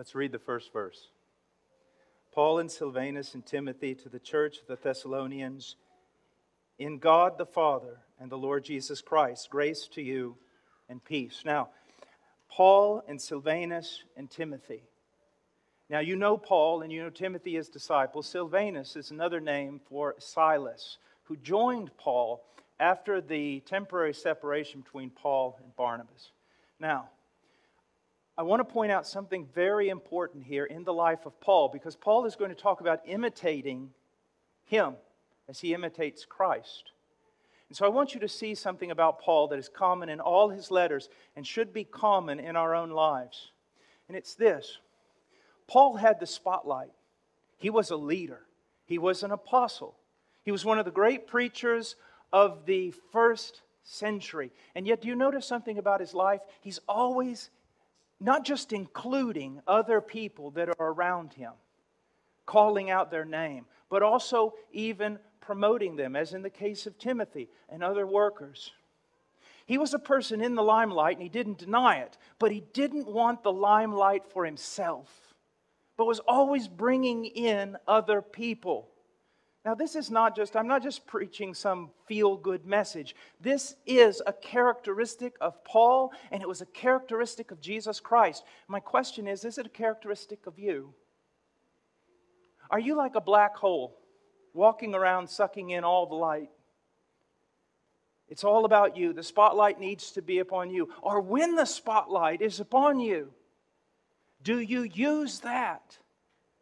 Let's read the first verse. Paul and Silvanus and Timothy to the church of the Thessalonians. In God the Father and the Lord Jesus Christ, grace to you and peace. Now, Paul and Silvanus and Timothy. Now, you know Paul and you know Timothy, his disciple. Silvanus is another name for Silas, who joined Paul after the temporary separation between Paul and Barnabas. Now, I want to point out something very important here in the life of Paul, because Paul is going to talk about imitating him as he imitates Christ. And so I want you to see something about Paul that is common in all his letters and should be common in our own lives. And it's this. Paul had the spotlight. He was a leader. He was an apostle. He was one of the great preachers of the first century. And yet, do you notice something about his life? He's always not just including other people that are around him, calling out their name, but also even promoting them, as in the case of Timothy and other workers. He was a person in the limelight, and he didn't deny it, but he didn't want the limelight for himself, but was always bringing in other people. Now, this is not just, I'm not just preaching some feel-good message. This is a characteristic of Paul, and it was a characteristic of Jesus Christ. My question is it a characteristic of you? Are you like a black hole, walking around sucking in all the light? It's all about you. The spotlight needs to be upon you. Or when the spotlight is upon you, do you use that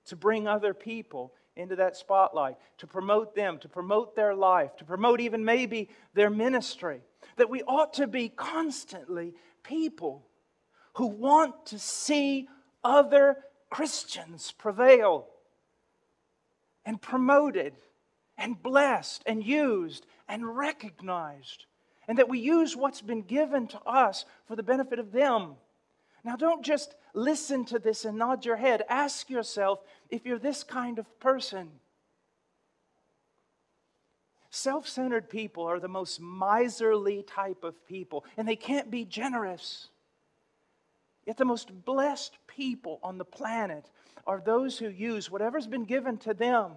to bring other people into that spotlight, to promote them, to promote their life, to promote even maybe their ministry? That we ought to be constantly people who want to see other Christians prevail and promoted and blessed and used and recognized, and that we use what's been given to us for the benefit of them. Now, don't just listen to this and nod your head. Ask yourself if you're this kind of person. Self-centered people are the most miserly type of people, and they can't be generous. Yet the most blessed people on the planet are those who use whatever's been given to them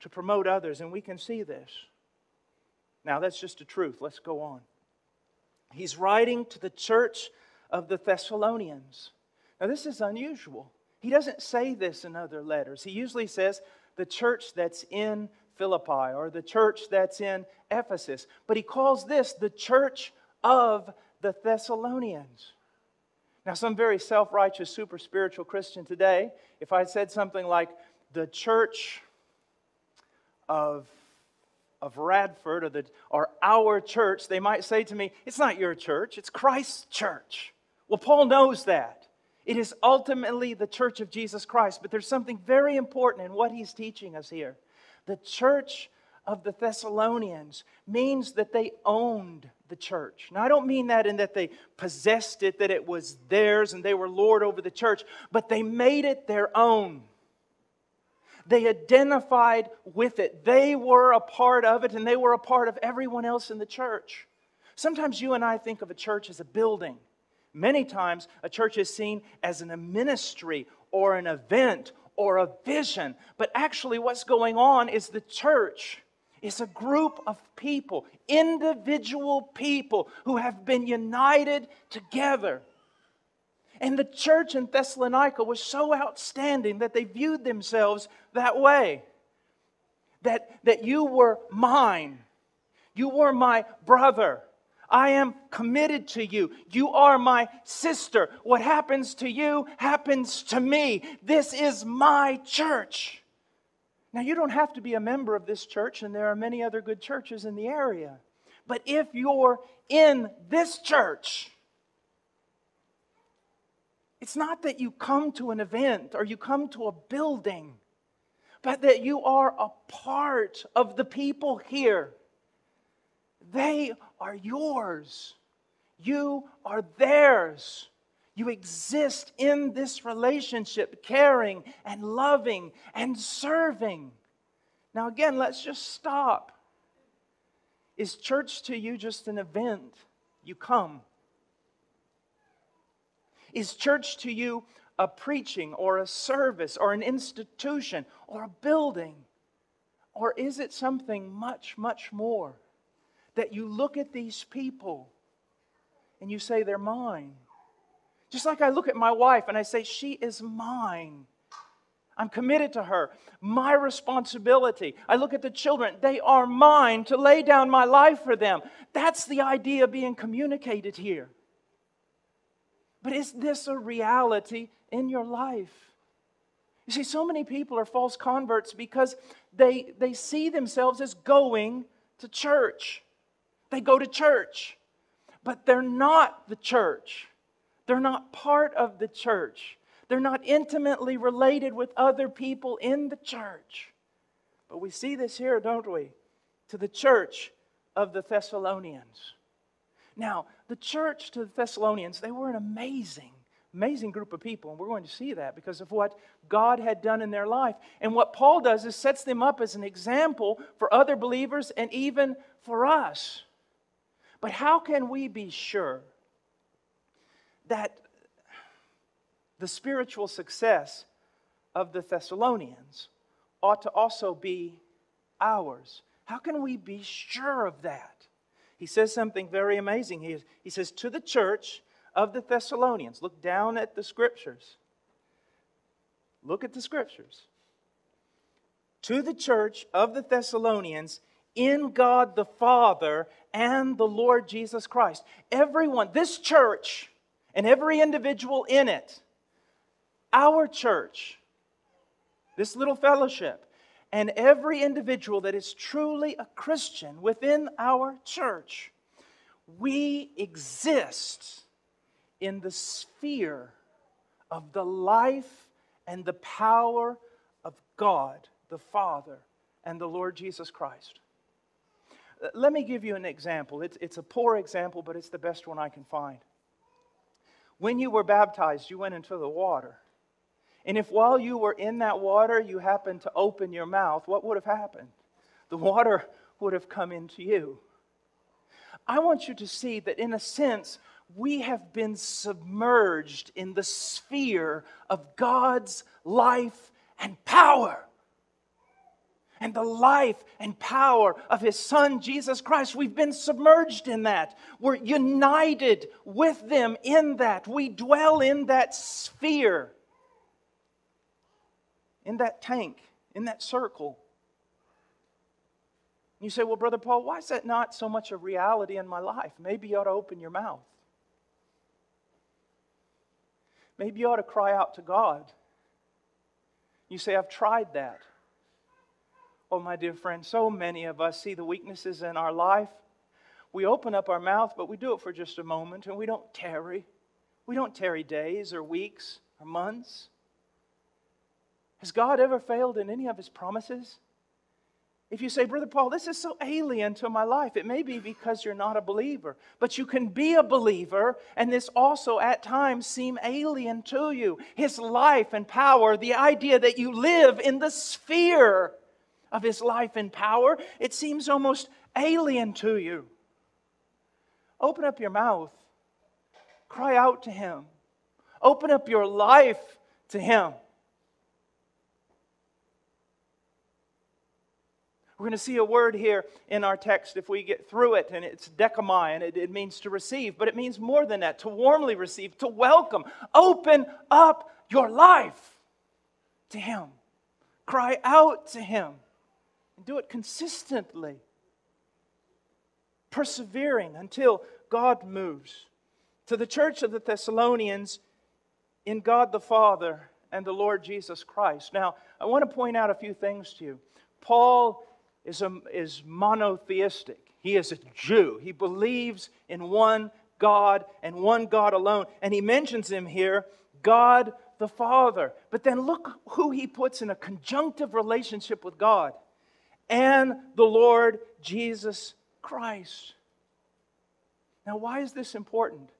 to promote others, and we can see this. Now, that's just the truth. Let's go on. He's writing to the church of the Thessalonians. Now, this is unusual. He doesn't say this in other letters. He usually says the church that's in Philippi or the church that's in Ephesus. But he calls this the church of the Thessalonians. Now, some very self-righteous, super spiritual Christian today, if I said something like the church of Radford or our church, they might say to me, it's not your church, it's Christ's church. Well, Paul knows that. It is ultimately the church of Jesus Christ, but there's something very important in what he's teaching us here. The church of the Thessalonians means that they owned the church. Now, I don't mean that in that they possessed it, that it was theirs and they were lord over the church, but they made it their own. They identified with it. They were a part of it, and they were a part of everyone else in the church. Sometimes you and I think of a church as a building. Many times a church is seen as a ministry or an event or a vision. But actually what's going on is the church is a group of people, individual people who have been united together. And the church in Thessalonica was so outstanding that they viewed themselves that way. That you were mine. You were my brother. I am committed to you. You are my sister. What happens to you happens to me. This is my church. Now, you don't have to be a member of this church, and there are many other good churches in the area. But if you're in this church, it's not that you come to an event or you come to a building, but that you are a part of the people here. They are yours. You are theirs. You exist in this relationship, caring and loving and serving. Now again, let's just stop. Is church to you just an event? You come. Is church to you a preaching or a service or an institution or a building? Or is it something much, much more? That you look at these people and you say, they're mine. Just like I look at my wife and I say, she is mine. I'm committed to her. My responsibility. I look at the children. They are mine to lay down my life for them. That's the idea being communicated here. But is this a reality in your life? You see, so many people are false converts because they see themselves as going to church. They go to church, but they're not the church. They're not part of the church. They're not intimately related with other people in the church. But we see this here, don't we? To the church of the Thessalonians. Now, the church to the Thessalonians, they were an amazing, amazing group of people. And we're going to see that because of what God had done in their life. And what Paul does is sets them up as an example for other believers and even for us. But how can we be sure that the spiritual success of the Thessalonians ought to also be ours? How can we be sure of that? He says something very amazing. He says, to the church of the Thessalonians. Look down at the Scriptures. Look at the Scriptures. To the church of the Thessalonians, in God the Father and the Lord Jesus Christ. Everyone, this church and every individual in it, our church, this little fellowship, and every individual that is truly a Christian within our church, we exist in the sphere of the life and the power of God, the Father, and the Lord Jesus Christ. Let me give you an example. It's a poor example, but it's the best one I can find. When you were baptized, you went into the water. And if while you were in that water, you happened to open your mouth, what would have happened? The water would have come into you. I want you to see that in a sense, we have been submerged in the sphere of God's life and power. And the life and power of His Son, Jesus Christ. We've been submerged in that. We're united with them in that. We dwell in that sphere. In that tank. In that circle. You say, well, Brother Paul, why is that not so much a reality in my life? Maybe you ought to open your mouth. Maybe you ought to cry out to God. You say, I've tried that. Oh, my dear friend, so many of us see the weaknesses in our life. We open up our mouth, but we do it for just a moment, and we don't tarry. We don't tarry days or weeks or months. Has God ever failed in any of His promises? If you say, Brother Paul, this is so alien to my life, it may be because you're not a believer. But you can be a believer, and this also at times seem alien to you. His life and power, the idea that you live in the sphere of His life and power, it seems almost alien to you. Open up your mouth. Cry out to Him. Open up your life to Him. We're going to see a word here in our text if we get through it, and it's dekamai, and it means to receive, but it means more than that, to warmly receive, to welcome. Open up your life to Him. Cry out to Him. Do it consistently, persevering until God moves. To the church of the Thessalonians, in God the Father and the Lord Jesus Christ. Now, I want to point out a few things to you. Paul is monotheistic. He is a Jew. He believes in one God and one God alone. And he mentions Him here, God the Father. But then look who he puts in a conjunctive relationship with God. And the Lord Jesus Christ. Now, why is this important?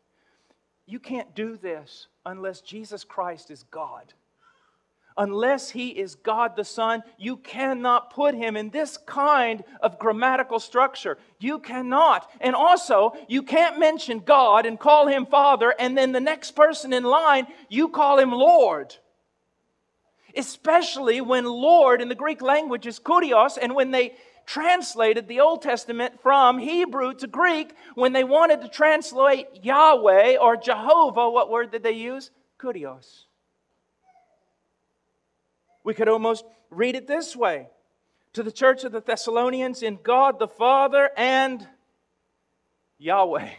You can't do this unless Jesus Christ is God. Unless he is God the Son, you cannot put him in this kind of grammatical structure. You cannot. And also, you can't mention God and call him Father, and then the next person in line, you call him Lord. Especially when Lord in the Greek language is kurios, and when they translated the Old Testament from Hebrew to Greek, when they wanted to translate Yahweh or Jehovah, what word did they use? Kurios. We could almost read it this way. To the church of the Thessalonians, in God the Father and Yahweh,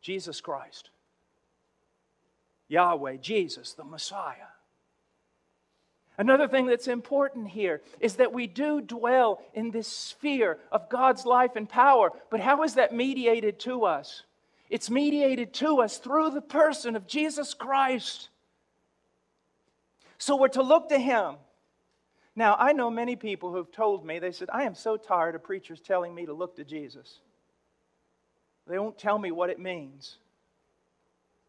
Jesus Christ. Yahweh, Jesus, the Messiah. Another thing that's important here is that we do dwell in this sphere of God's life and power. But how is that mediated to us? It's mediated to us through the person of Jesus Christ. So we're to look to him. Now, I know many people who've told me, they said, I am so tired of preachers telling me to look to Jesus. They won't tell me what it means.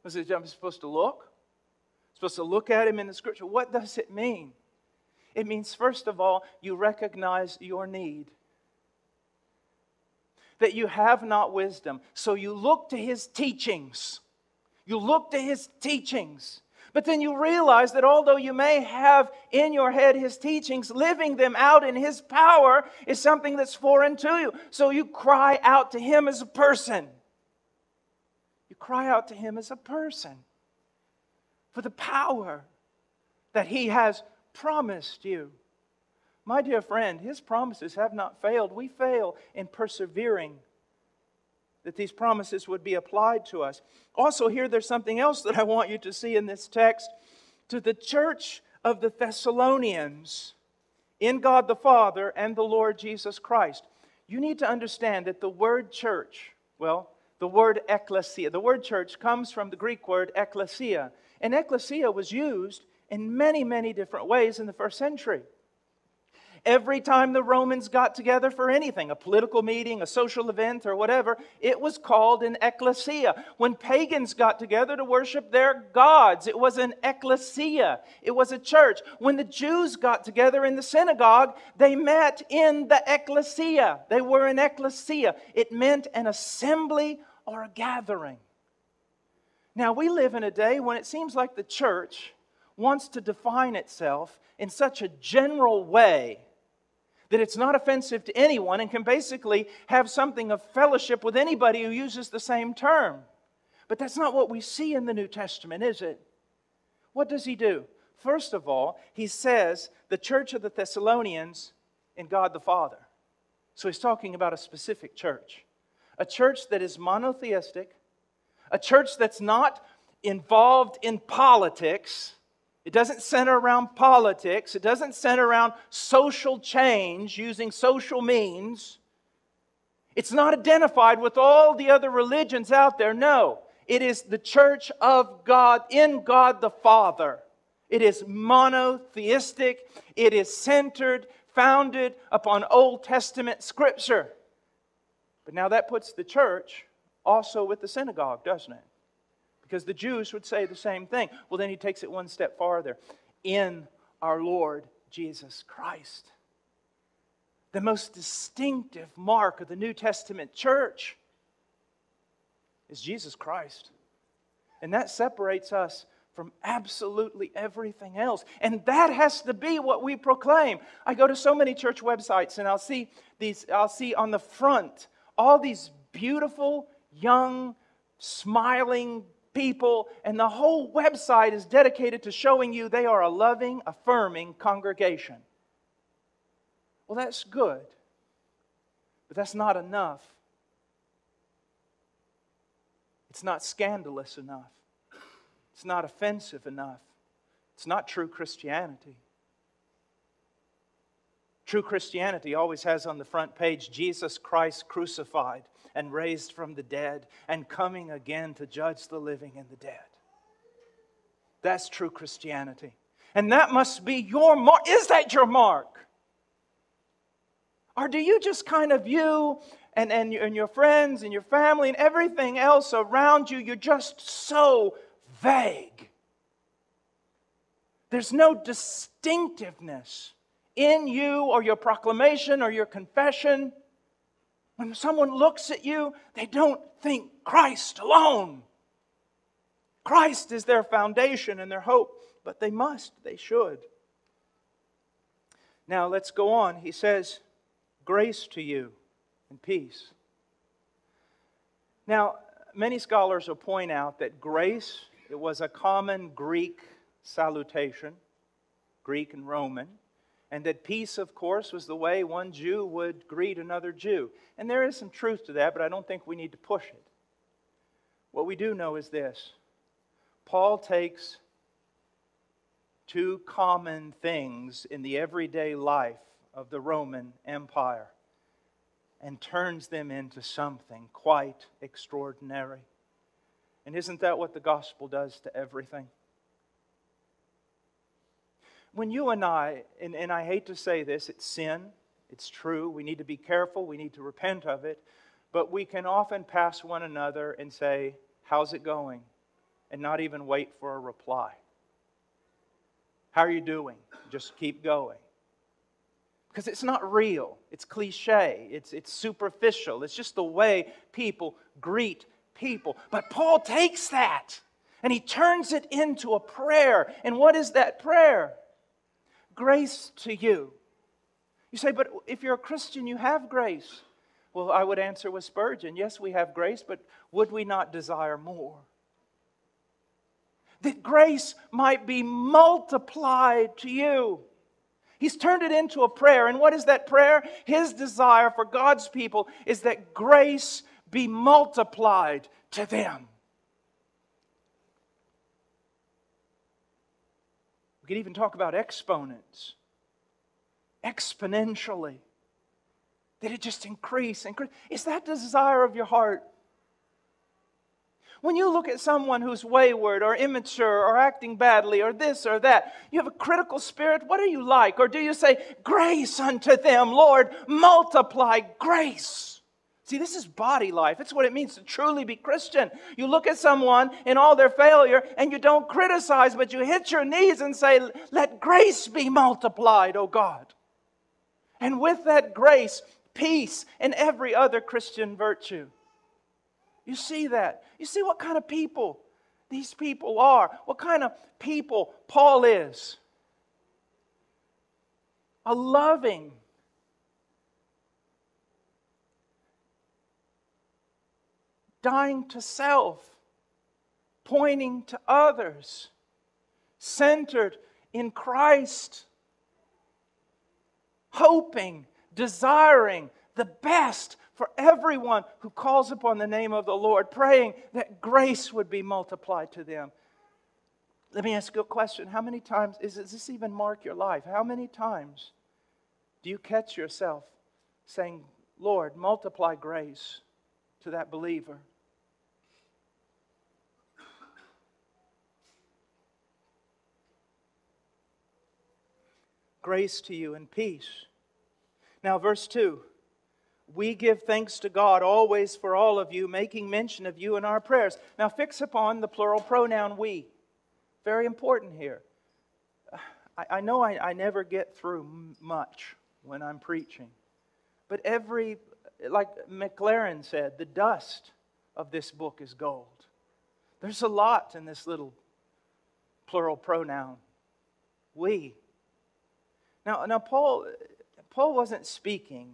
I said, I'm supposed to look? I'm supposed to look at him in the scripture. What does it mean? It means, first of all, you recognize your need. That you have not wisdom. So you look to his teachings. You look to his teachings. But then you realize that although you may have in your head his teachings, living them out in his power is something that's foreign to you. So you cry out to him as a person. You cry out to him as a person for the power that he has promised you. My dear friend, his promises have not failed. We fail in persevering that these promises would be applied to us. Also here, there's something else that I want you to see in this text. To the church of the Thessalonians, in God the Father and the Lord Jesus Christ. You need to understand that the word church, well, the word ekklesia, the word church comes from the Greek word ekklesia. And ekklesia was used in many, many different ways in the first century. Every time the Romans got together for anything, a political meeting, a social event, or whatever, it was called an ecclesia. When pagans got together to worship their gods, it was an ecclesia. It was a church. When the Jews got together in the synagogue, they met in the ecclesia. They were an ecclesia. It meant an assembly or a gathering. Now, we live in a day when it seems like the church wants to define itself in such a general way that it's not offensive to anyone and can basically have something of fellowship with anybody who uses the same term. But that's not what we see in the New Testament, is it? What does he do? First of all, he says the church of the Thessalonians in God the Father. So he's talking about a specific church. A church that is monotheistic. A church that's not involved in politics. It doesn't center around politics. It doesn't center around social change using social means. It's not identified with all the other religions out there. No, it is the church of God in God the Father. It is monotheistic. It is centered, founded upon Old Testament scripture. But now that puts the church also with the synagogue, doesn't it? Because the Jews would say the same thing. Well, then he takes it one step farther. In our Lord Jesus Christ. The most distinctive mark of the New Testament church is Jesus Christ. And that separates us from absolutely everything else. And that has to be what we proclaim. I go to so many church websites and I'll see on the front all these beautiful, young, smiling people, and the whole website is dedicated to showing you they are a loving, affirming congregation. Well, that's good, but that's not enough. It's not scandalous enough. It's not offensive enough. It's not true Christianity. True Christianity always has on the front page, Jesus Christ crucified and raised from the dead and coming again to judge the living and the dead. That's true Christianity. And that must be your mark. Is that your mark? Or do you just kind of view and your friends and your family and everything else around you, you're just so vague? There's no distinctiveness in you or your proclamation or your confession. When someone looks at you, they don't think Christ alone. Christ is their foundation and their hope, but they must, they should. Now let's go on. He says, grace to you and peace. Now, many scholars will point out that grace, it was a common Greek salutation, Greek and Roman, and that peace, of course, was the way one Jew would greet another Jew. And there is some truth to that, but I don't think we need to push it. What we do know is this. Paul takes two common things in the everyday life of the Roman Empire and turns them into something quite extraordinary. And isn't that what the gospel does to everything? When you and I, and I hate to say this, it's sin, it's true, we need to be careful, we need to repent of it, but we can often pass one another and say, how's it going? And not even wait for a reply. How are you doing? Just keep going. Because it's not real, it's cliche, it's superficial, it's just the way people greet people. But Paul takes that and he turns it into a prayer. And what is that prayer? Grace to you. You say, but if you're a Christian, you have grace. Well, I would answer with Spurgeon, yes, we have grace, but would we not desire more? That grace might be multiplied to you. He's turned it into a prayer. And what is that prayer? His desire for God's people is that grace be multiplied to them. We could even talk about exponents. Exponentially. That it just increase. Is that the desire of your heart? When you look at someone who's wayward or immature or acting badly or this or that, you have a critical spirit, what are you like? Or do you say, grace unto them, Lord, multiply grace. See, this is body life. It's what it means to truly be Christian. You look at someone in all their failure and you don't criticize, but you hit your knees and say, let grace be multiplied, O God. And with that grace, peace and every other Christian virtue. You see that. You see what kind of people these people are. What kind of people Paul is. A loving, dying to self, pointing to others, centered in Christ, hoping, desiring the best for everyone who calls upon the name of the Lord, praying that grace would be multiplied to them. Let me ask you a question. How many times, does this even mark your life? How many times do you catch yourself saying, Lord, multiply grace to that believer? Grace to you and peace. Now, verse 2. We give thanks to God always for all of you, making mention of you in our prayers. Now fix upon the plural pronoun we. Very important here. I know I never get through much when I'm preaching. But every, like McLaren said, the dust of this book is gold. There's a lot in this little plural pronoun. We. Now Paul wasn't speaking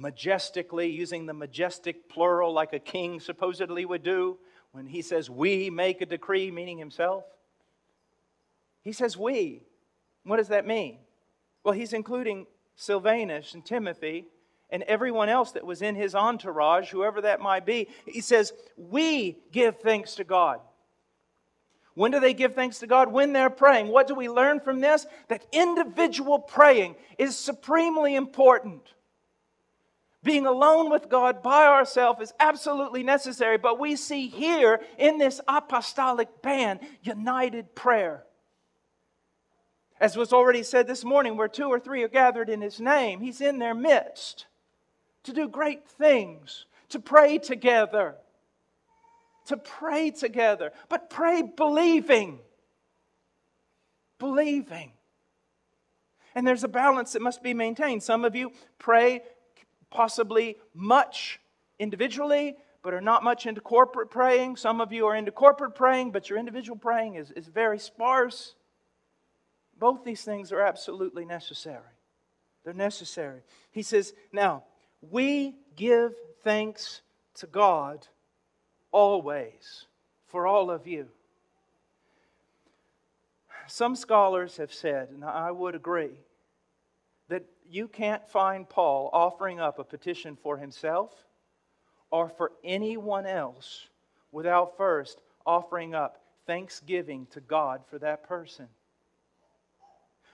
majestically, using the majestic plural like a king supposedly would do when he says, we make a decree, meaning himself. He says, we. What does that mean? Well, he's including Silvanus and Timothy and everyone else that was in his entourage, whoever that might be. He says, we give thanks to God. When do they give thanks to God? When they're praying. What do we learn from this? That individual praying is supremely important. Being alone with God by ourselves is absolutely necessary, but we see here in this apostolic band, united prayer. As was already said this morning, where two or three are gathered in His name, He's in their midst to do great things, to pray together, but pray believing. believing. And there's a balance that must be maintained. Some of you pray possibly much individually, but are not much into corporate praying. Some of you are into corporate praying, but your individual praying is very sparse. Both these things are absolutely necessary. They're necessary. He says, now, we give thanks to God always for all of you. Some scholars have said, and I would agree, that you can't find Paul offering up a petition for himself or for anyone else without first offering up thanksgiving to God for that person.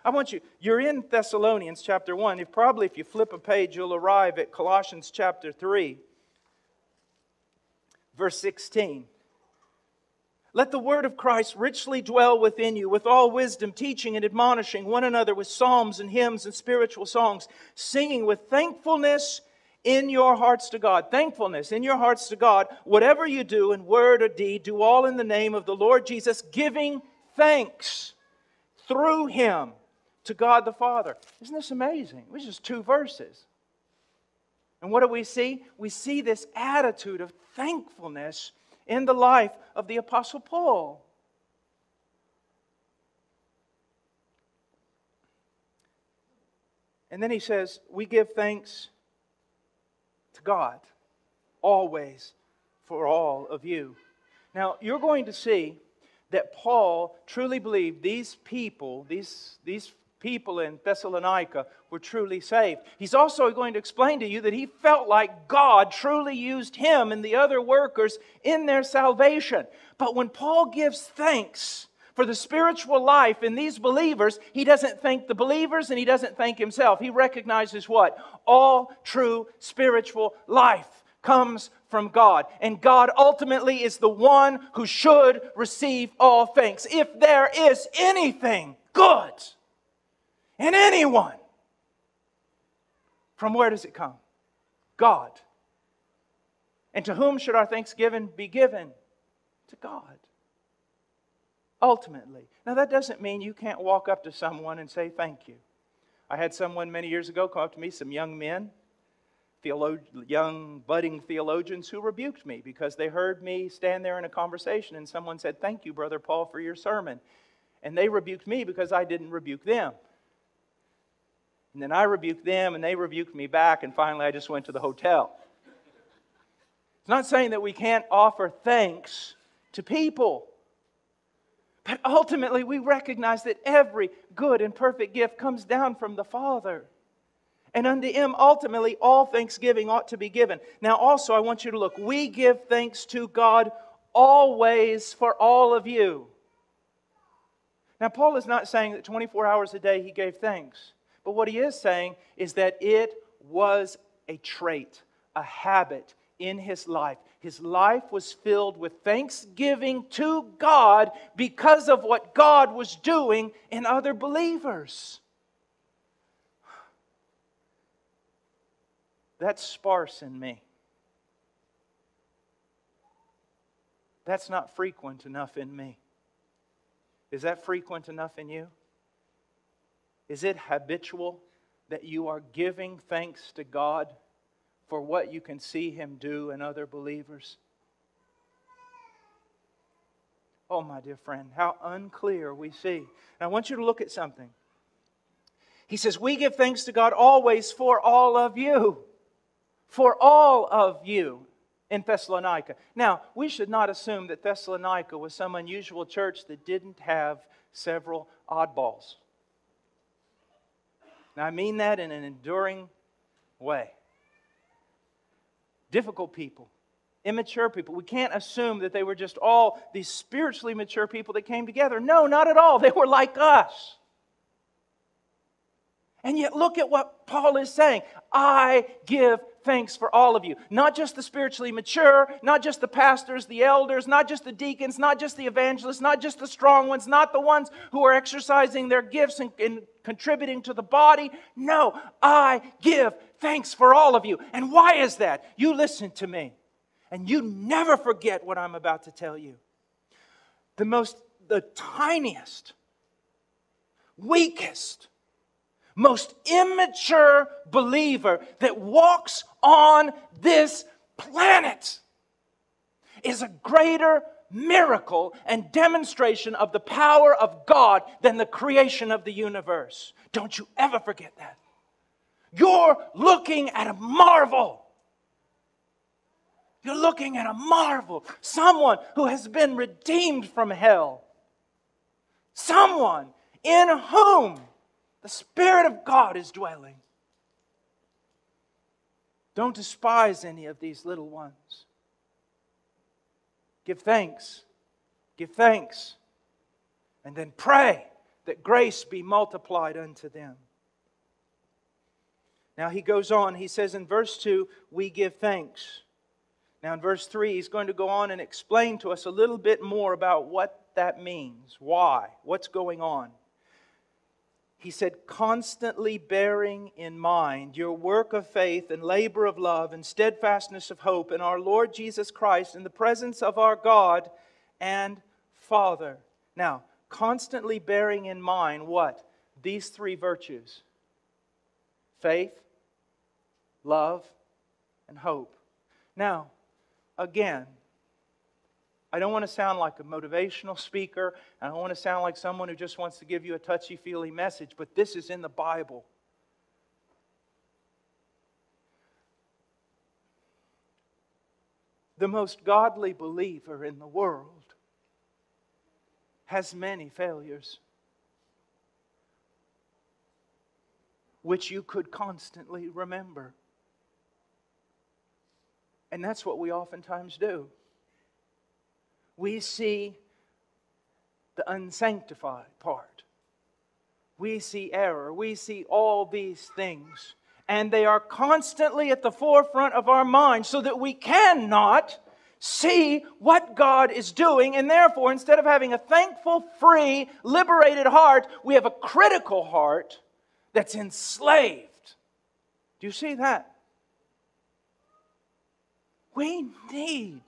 I want you, you're in Thessalonians chapter 1. If probably if you flip a page, you'll arrive at Colossians chapter 3, verse 16. Let the word of Christ richly dwell within you, with all wisdom, teaching and admonishing one another with psalms and hymns and spiritual songs, singing with thankfulness in your hearts to God. Thankfulness in your hearts to God. Whatever you do in word or deed, do all in the name of the Lord Jesus, giving thanks through Him to God the Father. Isn't this amazing? It was just 2 verses. And what do we see? We see this attitude of thankfulness in the life of the Apostle Paul. And then he says, we give thanks to God always for all of you. Now, you're going to see that Paul truly believed these people in Thessalonica were truly saved. He's also going to explain to you that he felt like God truly used him and the other workers in their salvation. But when Paul gives thanks for the spiritual life in these believers, he doesn't thank the believers and he doesn't thank himself. He recognizes what? All true spiritual life comes from God. And God ultimately is the one who should receive all thanks. If there is anything good in anyone, from where does it come? God. And to whom should our thanksgiving be given? To God. Ultimately. Now that doesn't mean you can't walk up to someone and say thank you. I had someone many years ago come up to me, some young men, young budding theologians, who rebuked me because they heard me stand there in a conversation and someone said, "Thank you, Brother Paul, for your sermon." And they rebuked me because I didn't rebuke them. And then I rebuked them and they rebuked me back, and finally I just went to the hotel. It's not saying that we can't offer thanks to people. But ultimately we recognize that every good and perfect gift comes down from the Father. And unto Him ultimately all thanksgiving ought to be given. Now also I want you to look. We give thanks to God always for all of you. Now Paul is not saying that 24 hours a day he gave thanks. But what he is saying is that it was a trait, a habit in his life. His life was filled with thanksgiving to God because of what God was doing in other believers. That's sparse in me. That's not frequent enough in me. Is that frequent enough in you? Is it habitual that you are giving thanks to God for what you can see Him do in other believers? Oh, my dear friend, how unclear we see. And I want you to look at something. He says, we give thanks to God always for all of you. For all of you in Thessalonica. Now, we should not assume that Thessalonica was some unusual church that didn't have several oddballs. Now, I mean that in an enduring way. Difficult people, immature people. We can't assume that they were just all these spiritually mature people that came together. No, not at all. They were like us. And yet look at what Paul is saying. I give thanks for all of you. Not just the spiritually mature, not just the pastors, the elders, not just the deacons, not just the evangelists, not just the strong ones, not the ones who are exercising their gifts and contributing to the body. No, I give thanks for all of you. And why is that? You listen to me, and you never forget what I'm about to tell you. The tiniest weakest, most immature believer that walks on this planet is a greater miracle and demonstration of the power of God than the creation of the universe. Don't you ever forget that. You're looking at a marvel. You're looking at a marvel. Someone who has been redeemed from hell. Someone in whom the Spirit of God is dwelling. Don't despise any of these little ones. Give thanks. Give thanks. And then pray that grace be multiplied unto them. Now he goes on. He says in verse 2, we give thanks. Now in verse 3, he's going to go on and explain to us a little bit more about what that means. Why? What's going on? He said, constantly bearing in mind your work of faith and labor of love and steadfastness of hope in our Lord Jesus Christ in the presence of our God and Father. Now, constantly bearing in mind what? These three virtues. Faith, love, and hope. Now, again, I don't want to sound like a motivational speaker. I don't want to sound like someone who just wants to give you a touchy-feely message, but this is in the Bible. The most godly believer in the world has many failures, which you could constantly remember. And that's what we oftentimes do. We see the unsanctified part. We see error. We see all these things. And they are constantly at the forefront of our mind so that we cannot see what God is doing. And therefore, instead of having a thankful, free, liberated heart, we have a critical heart that's enslaved. Do you see that? We need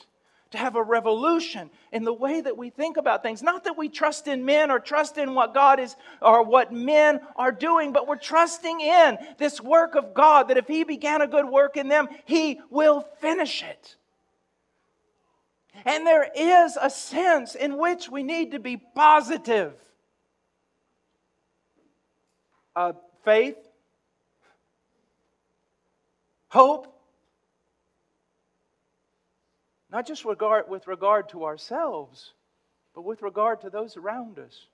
to have a revolution in the way that we think about things. Not that we trust in men or trust in what God is or what men are doing, but we're trusting in this work of God that if He began a good work in them, He will finish it. And there is a sense in which we need to be positive. Faith, hope, not just with regard to ourselves, but with regard to those around us.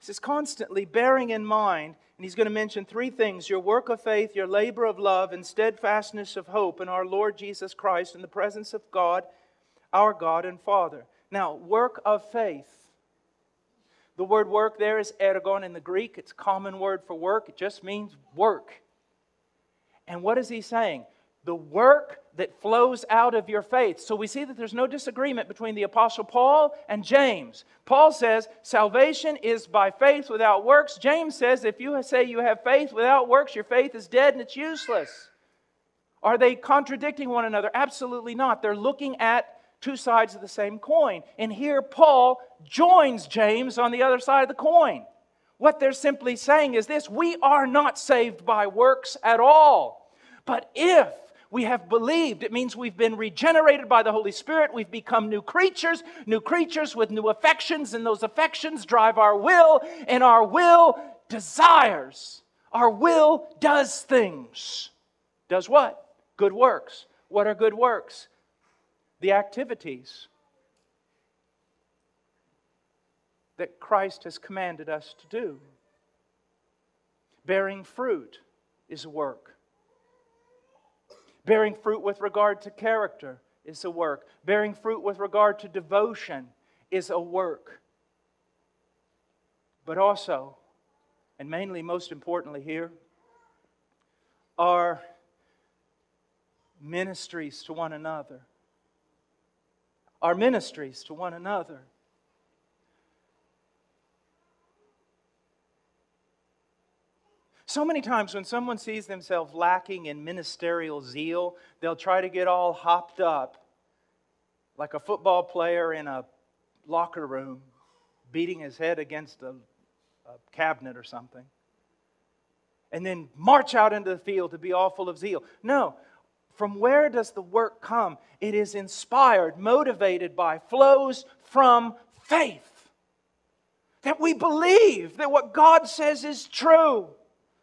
This is constantly bearing in mind, and he's going to mention three things: your work of faith, your labor of love, and steadfastness of hope in our Lord Jesus Christ in the presence of God, our God and Father. Now, work of faith. The word work there is ergon in the Greek. It's a common word for work. It just means work. And what is he saying? The work that flows out of your faith. So we see that there's no disagreement between the Apostle Paul and James. Paul says, salvation is by faith without works. James says, if you say you have faith without works, your faith is dead and it's useless. Are they contradicting one another? Absolutely not. They're looking at two sides of the same coin. And here Paul joins James on the other side of the coin. What they're simply saying is this: we are not saved by works at all. But if we have believed, it means we've been regenerated by the Holy Spirit. We've become new creatures with new affections, and those affections drive our will, and our will desires. Our will does things. Does what? Good works. What are good works? The activities that Christ has commanded us to do. Bearing fruit is a work. Bearing fruit with regard to character is a work. Bearing fruit with regard to devotion is a work. But also, and mainly most importantly here, are ministries to one another. Our ministries to one another. So many times when someone sees themselves lacking in ministerial zeal, they'll try to get all hopped up like a football player in a locker room, beating his head against a cabinet or something, and then march out into the field to be all full of zeal. No. From where does the work come? It is inspired, motivated by, flows from faith. That we believe that what God says is true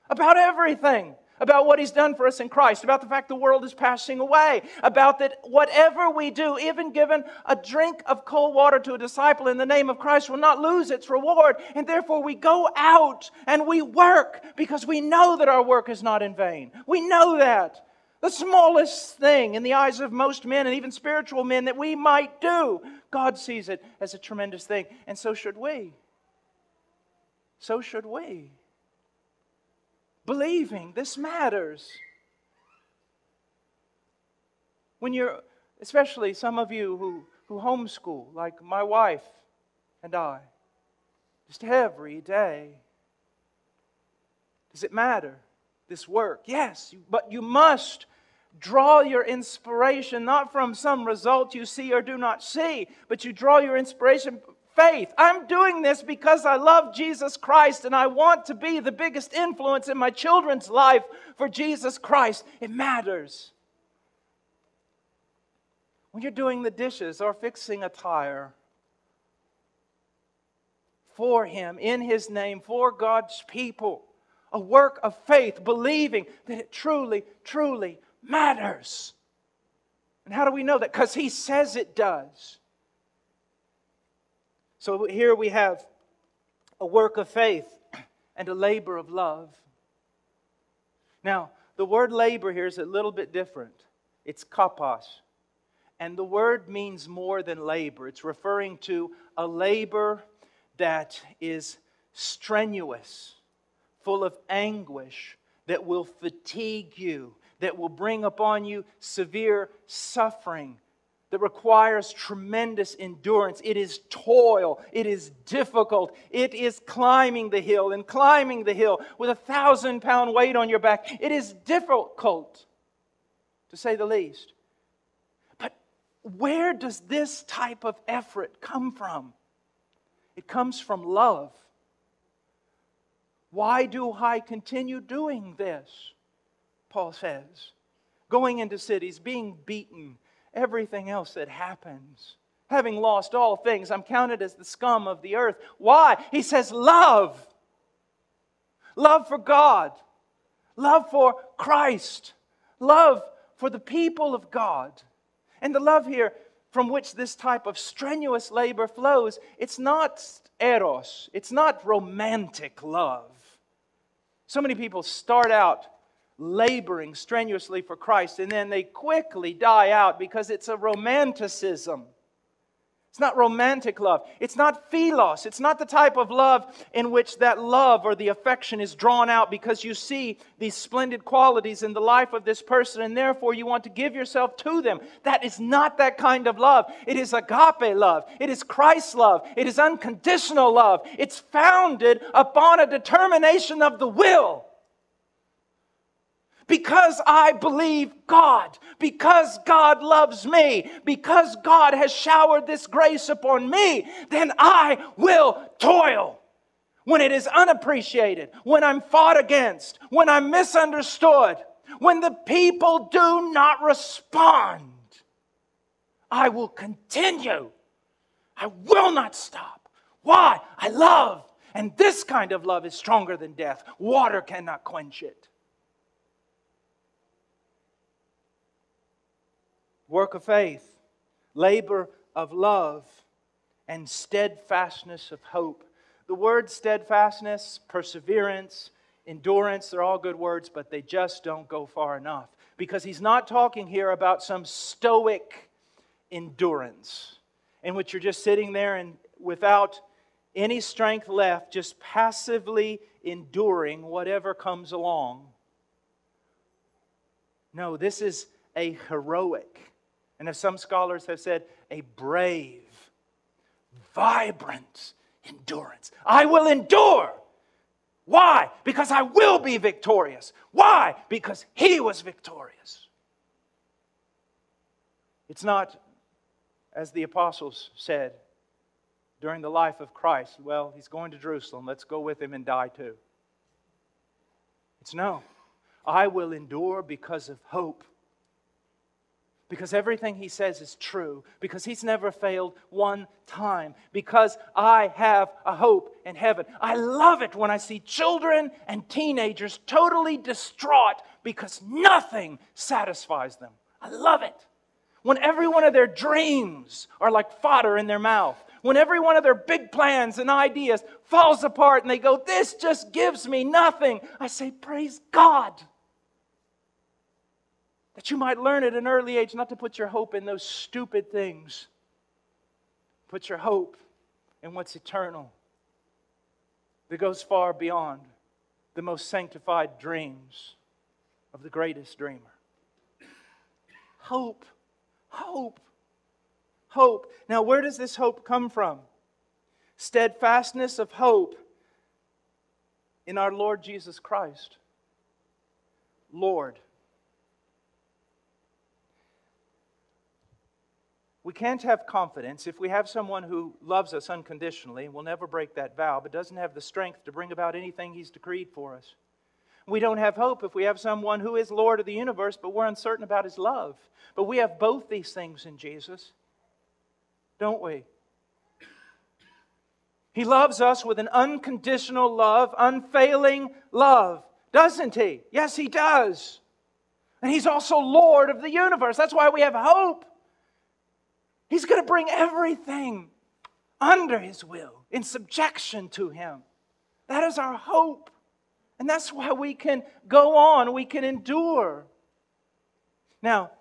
about everything. About what He's done for us in Christ. About the fact the world is passing away. About that whatever we do, even given a drink of cold water to a disciple in the name of Christ, will not lose its reward. And therefore we go out and we work because we know that our work is not in vain. We know that. The smallest thing in the eyes of most men and even spiritual men that we might do, God sees it as a tremendous thing. And so should we. So should we. Believing this matters. When you're, especially some of you who homeschool, like my wife and I, just every day, does it matter? This work, yes, but you must draw your inspiration not from some result you see or do not see, but you draw your inspiration from faith. I'm doing this because I love Jesus Christ and I want to be the biggest influence in my children's life for Jesus Christ. It matters. When you're doing the dishes or fixing a tire for Him, in His name, for God's people, a work of faith, believing that it truly, truly matters. And how do we know that? Because He says it does. So here we have a work of faith and a labor of love. Now, the word labor here is a little bit different. It's kapos. And the word means more than labor. It's referring to a labor that is strenuous, full of anguish, that will fatigue you, that will bring upon you severe suffering, that requires tremendous endurance. It is toil. It is difficult. It is climbing the hill and climbing the hill with 1,000-pound weight on your back. It is difficult, to say the least. But where does this type of effort come from? It comes from love. Why do I continue doing this? Paul says. Going into cities, being beaten, everything else that happens. Having lost all things, I'm counted as the scum of the earth. Why? He says love. Love for God. Love for Christ. Love for the people of God. And the love here from which this type of strenuous labor flows, it's not eros. It's not romantic love. So many people start out laboring strenuously for Christ and then they quickly die out because it's a romanticism. It's not romantic love. It's not philos. It's not the type of love in which that love or the affection is drawn out because you see these splendid qualities in the life of this person and therefore you want to give yourself to them. That is not that kind of love. It is agape love. It is Christ love. It is unconditional love. It's founded upon a determination of the will. Because I believe God, because God loves me, because God has showered this grace upon me, then I will toil. When it is unappreciated, when I'm fought against, when I'm misunderstood, when the people do not respond, I will continue. I will not stop. Why? I love. And this kind of love is stronger than death. Water cannot quench it. Work of faith, labor of love, and steadfastness of hope. The word steadfastness, perseverance, endurance, they're all good words, but they just don't go far enough. Because he's not talking here about some stoic endurance in which you're just sitting there and without any strength left, just passively enduring whatever comes along. No, this is a heroic, and as some scholars have said, a brave, vibrant endurance. I will endure. Why? Because I will be victorious. Why? Because He was victorious. It's not, as the apostles said, during the life of Christ, well, he's going to Jerusalem, let's go with him and die too. It's no. I will endure because of hope. Because everything he says is true. Because he's never failed one time. Because I have a hope in heaven. I love it when I see children and teenagers totally distraught because nothing satisfies them. I love it. When every one of their dreams are like fodder in their mouth. When every one of their big plans and ideas falls apart and they go, this just gives me nothing. I say, praise God. That you might learn at an early age not to put your hope in those stupid things. Put your hope in what's eternal. That goes far beyond the most sanctified dreams of the greatest dreamer. Hope. Hope. Hope. Now, where does this hope come from? Steadfastness of hope in our Lord Jesus Christ. Lord. We can't have confidence if we have someone who loves us unconditionally and will never break that vow, but doesn't have the strength to bring about anything he's decreed for us. We don't have hope if we have someone who is Lord of the universe, but we're uncertain about his love. But we have both these things in Jesus, don't we? He loves us with an unconditional love, unfailing love, doesn't he? Yes, he does. And he's also Lord of the universe. That's why we have hope. He's going to bring everything under His will, in subjection to Him. That is our hope. And that's why we can go on, we can endure. Now,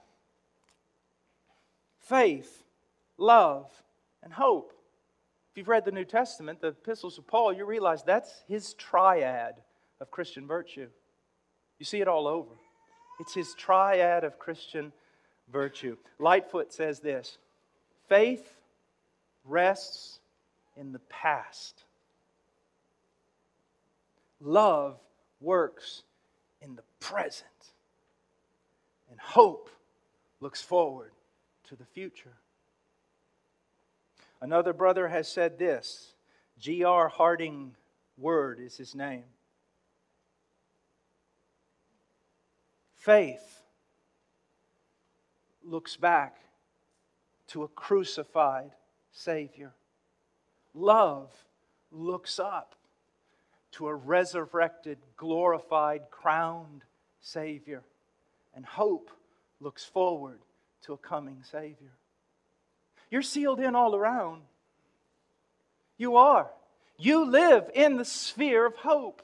faith, love, and hope. If you've read the New Testament, the epistles of Paul, you realize that's his triad of Christian virtue. You see it all over. It's his triad of Christian virtue. Lightfoot says this, faith rests in the past. Love works in the present. And hope looks forward to the future. Another brother has said this. G.R. Harding Word is his name. Faith looks back to a crucified Savior. Love looks up to a resurrected, glorified, crowned Savior. And hope looks forward to a coming Savior. You're sealed in all around. You are. You live in the sphere of hope.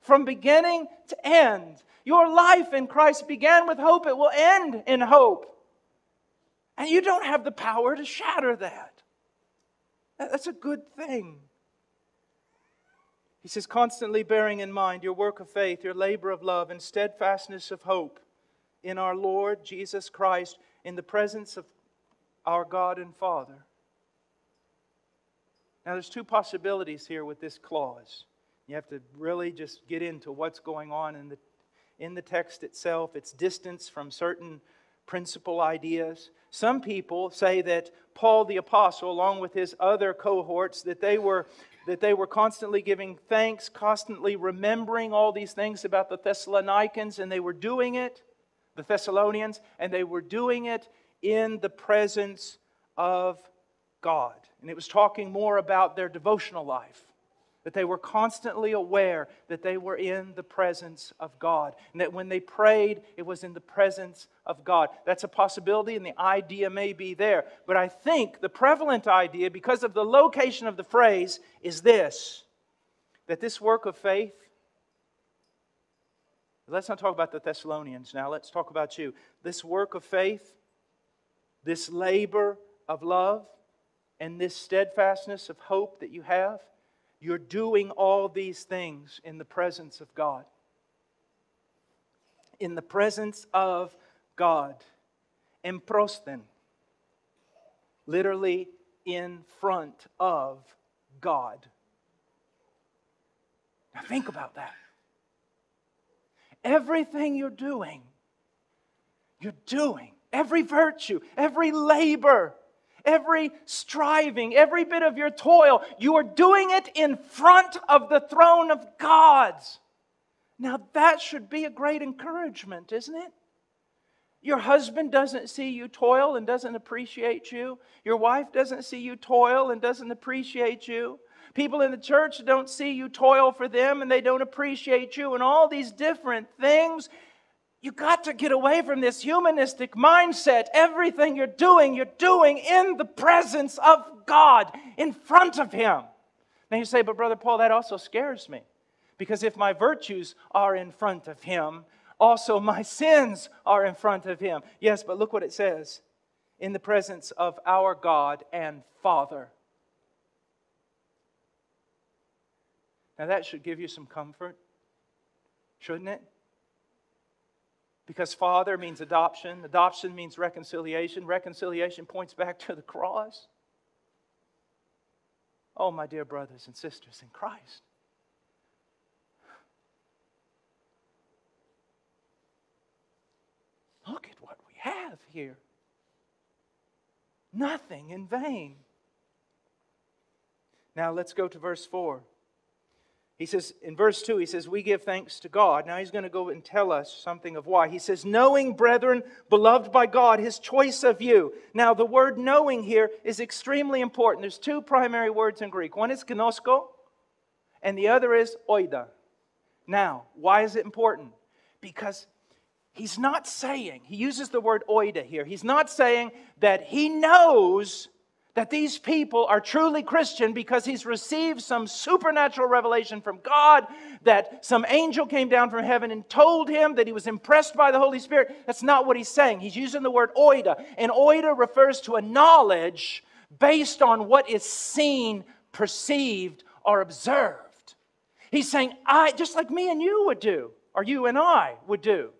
From beginning to end. Your life in Christ began with hope. It will end in hope. And you don't have the power to shatter that. That's a good thing. He says, constantly bearing in mind your work of faith, your labor of love, and steadfastness of hope in our Lord Jesus Christ, in the presence of our God and Father. Now there's two possibilities here with this clause. You have to really just get into what's going on in the text itself, its distance from certain principal ideas. Some people say that Paul the Apostle, along with his other cohorts, that they were constantly giving thanks, constantly remembering all these things about the Thessalonians, and they were doing it, the Thessalonians, and they were doing it in the presence of God. And it was talking more about their devotional life. That they were constantly aware that they were in the presence of God. And that when they prayed, it was in the presence of God. That's a possibility, and the idea may be there. But I think the prevalent idea, because of the location of the phrase, is this. That this work of faith, let's not talk about the Thessalonians now, let's talk about you. This work of faith, this labor of love, and this steadfastness of hope that you have, you're doing all these things in the presence of God. In the presence of God. Emprostin. Literally in front of God. Now think about that. Everything you're doing. Every virtue, every labor, every striving, every bit of your toil, you are doing it in front of the throne of God. Now that should be a great encouragement, isn't it? Your husband doesn't see you toil and doesn't appreciate you. Your wife doesn't see you toil and doesn't appreciate you. People in the church don't see you toil for them and they don't appreciate you and all these different things. You got to get away from this humanistic mindset. Everything you're doing in the presence of God, in front of Him. Now you say, but Brother Paul, that also scares me. Because if my virtues are in front of Him, also my sins are in front of Him. Yes, but look what it says. In the presence of our God and Father. Now that should give you some comfort, shouldn't it? Because Father means adoption. Adoption means reconciliation. Reconciliation points back to the cross. Oh, my dear brothers and sisters in Christ. Look at what we have here. Nothing in vain. Now let's go to verse 4. He says, in verse 2, he says, we give thanks to God. Now he's going to go and tell us something of why. He says, knowing, brethren, beloved by God, His choice of you. Now the word knowing here is extremely important. There's two primary words in Greek. One is gnosko, and the other is oida. Now, why is it important? Because he's not saying, he uses the word oida here. He's not saying that he knows that these people are truly Christian because he's received some supernatural revelation from God, that some angel came down from heaven and told him, that he was impressed by the Holy Spirit. That's not what he's saying. He's using the word oida. And oida refers to a knowledge based on what is seen, perceived, or observed. He's saying, I, just like me and you would do, or you and I would do.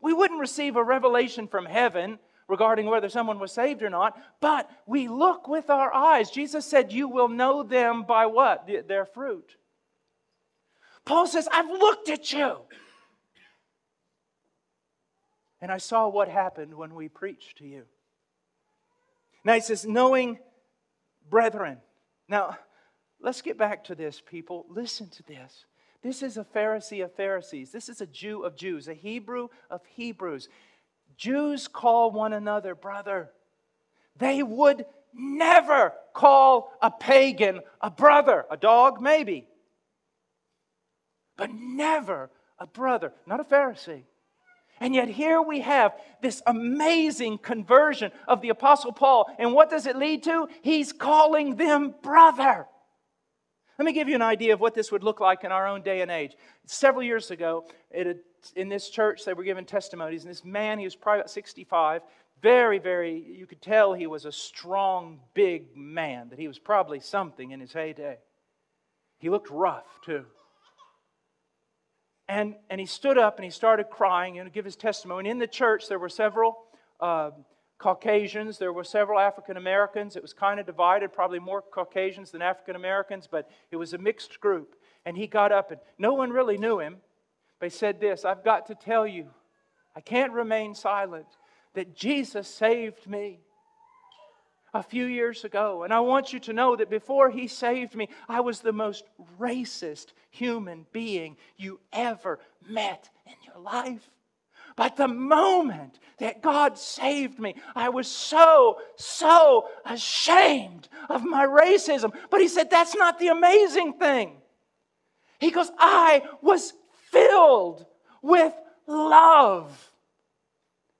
We wouldn't receive a revelation from heaven regarding whether someone was saved or not, but we look with our eyes. Jesus said, you will know them by what? Their fruit. Paul says, I've looked at you. And I saw what happened when we preached to you. Now he says, knowing brethren. Now, let's get back to this, people. Listen to this. This is a Pharisee of Pharisees. This is a Jew of Jews, a Hebrew of Hebrews. Jews call one another brother. They would never call a pagan a brother. A dog, maybe. But never a brother. Not a Pharisee. And yet here we have this amazing conversion of the Apostle Paul. And what does it lead to? He's calling them brother. Let me give you an idea of what this would look like in our own day and age. Several years ago, in this church, they were given testimonies. And this man, he was probably about 65, very, you could tell he was a strong, big man, that he was probably something in his heyday. He looked rough, too. And he stood up and he started crying and give his testimony. And in the church, there were several Caucasians, there were several African Americans. It was kind of divided, probably more Caucasians than African Americans, but it was a mixed group. And he got up and no one really knew him. They said this, I've got to tell you, I can't remain silent, that Jesus saved me a few years ago. And I want you to know that before He saved me, I was the most racist human being you ever met in your life. But the moment that God saved me, I was so ashamed of my racism. But He said, that's not the amazing thing. He goes, I was filled with love.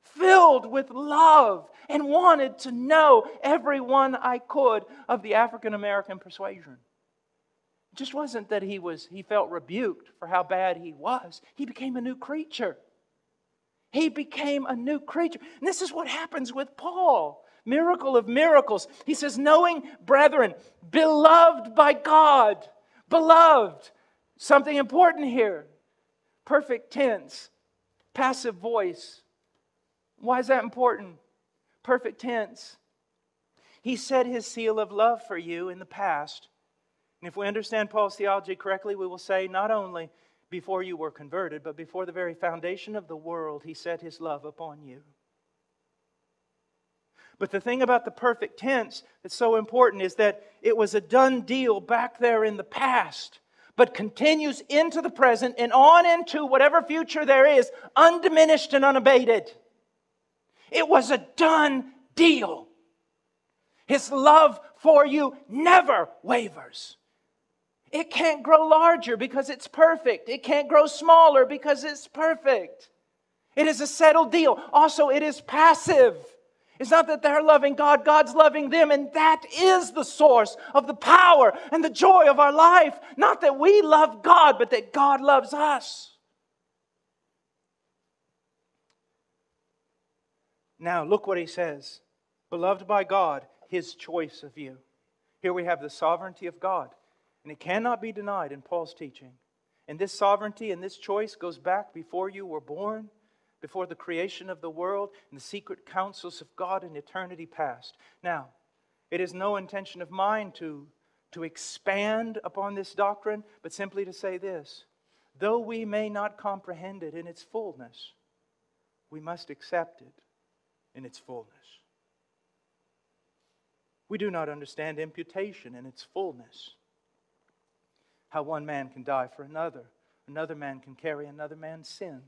Filled with love. And wanted to know everyone I could of the African American persuasion. It just wasn't that he felt rebuked for how bad he was. He became a new creature. He became a new creature. And this is what happens with Paul. Miracle of miracles. He says, knowing brethren, beloved by God. Beloved. Something important here. Perfect tense, passive voice. Why is that important? Perfect tense. He set His seal of love for you in the past. And if we understand Paul's theology correctly, we will say not only before you were converted, but before the very foundation of the world, He set His love upon you. But the thing about the perfect tense that's so important is that it was a done deal back there in the past, but continues into the present and on into whatever future there is, undiminished and unabated. It was a done deal. His love for you never wavers. It can't grow larger because it's perfect. It can't grow smaller because it's perfect. It is a settled deal. Also, it is passive. It's not that they're loving God, God's loving them, and that is the source of the power and the joy of our life. Not that we love God, but that God loves us. Now, look what he says. Beloved by God, His choice of you. Here we have the sovereignty of God, and it cannot be denied in Paul's teaching. And this sovereignty and this choice goes back before you were born, before the creation of the world and the secret counsels of God in eternity past. Now, it is no intention of mine to expand upon this doctrine, but simply to say this. Though we may not comprehend it in its fullness, we must accept it in its fullness. We do not understand imputation in its fullness. How one man can die for another, another man can carry another man's sin.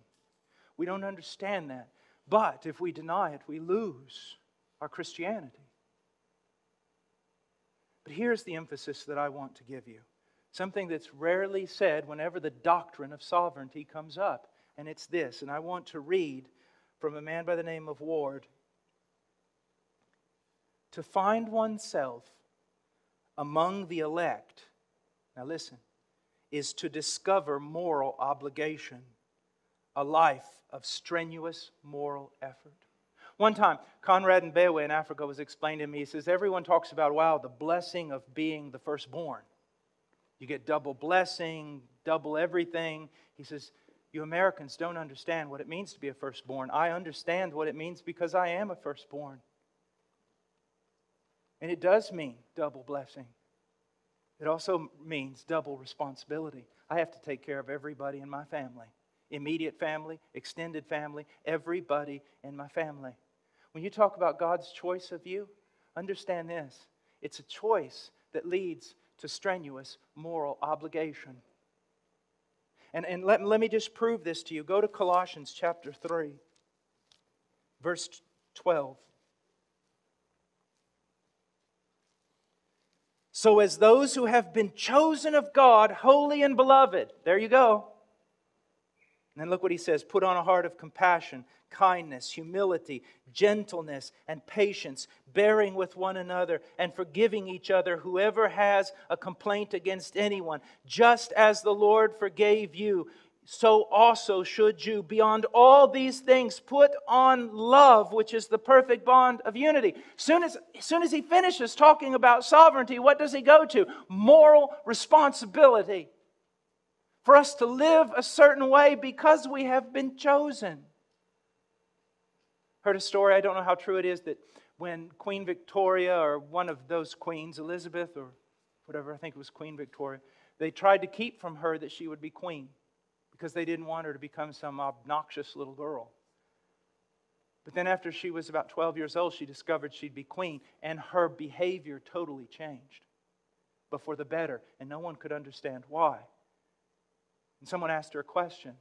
We don't understand that. But if we deny it, we lose our Christianity. But here's the emphasis that I want to give you. Something that's rarely said whenever the doctrine of sovereignty comes up. And it's this. And I want to read from a man by the name of Ward. To find oneself among the elect, now listen, is to discover moral obligation. A life of strenuous moral effort. One time, Conrad Mbewe in Africa was explaining to me, he says, everyone talks about, wow, the blessing of being the firstborn. You get double blessing, double everything. He says, you Americans don't understand what it means to be a firstborn. I understand what it means because I am a firstborn. And it does mean double blessing. It also means double responsibility. I have to take care of everybody in my family. Immediate family, extended family, everybody in my family. When you talk about God's choice of you, understand this. It's a choice that leads to strenuous moral obligation. And let me just prove this to you. Go to Colossians chapter 3, verse 12. So as those who have been chosen of God, holy and beloved. There you go. And then look what he says. Put on a heart of compassion, kindness, humility, gentleness, and patience, bearing with one another and forgiving each other, whoever has a complaint against anyone. Just as the Lord forgave you, so also should you. Beyond all these things, put on love, which is the perfect bond of unity. As soon as he finishes talking about sovereignty, what does he go to? Moral responsibility. For us to live a certain way because we have been chosen. Heard a story, I don't know how true it is, that when Queen Victoria or one of those queens, Elizabeth or whatever, I think it was Queen Victoria, they tried to keep from her that she would be queen because they didn't want her to become some obnoxious little girl. But then after she was about 12 years old, she discovered she'd be queen and her behavior totally changed, but for the better, and no one could understand why. And someone asked her a question,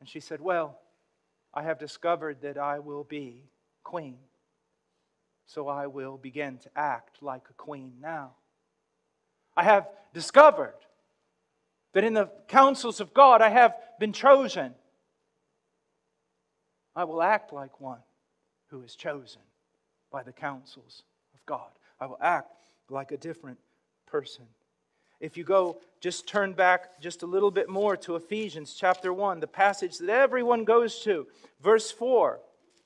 and she said, well, I have discovered that I will be queen, so I will begin to act like a queen now. I have discovered that in the counsels of God I have been chosen. I will act like one who is chosen by the counsels of God. I will act like a different person. If you go, just turn back just a little bit more to Ephesians chapter 1, the passage that everyone goes to, verse 4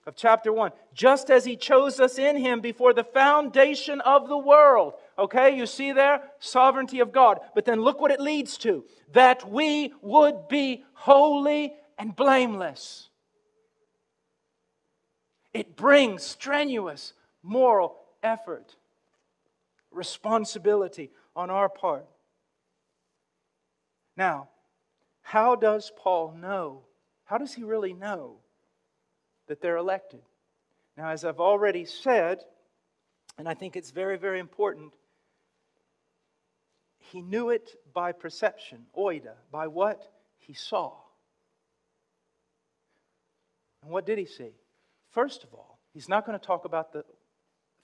of chapter 1. Just as He chose us in Him before the foundation of the world. Okay, you see there? Sovereignty of God. But then look what it leads to. That we would be holy and blameless. It brings strenuous moral effort, responsibility on our part. Now, how does Paul know? How does he really know that they're elected? Now, as I've already said, And I think it's very, very important. He knew it by perception, oida, by what he saw. And what did he see? First of all, he's not going to talk about the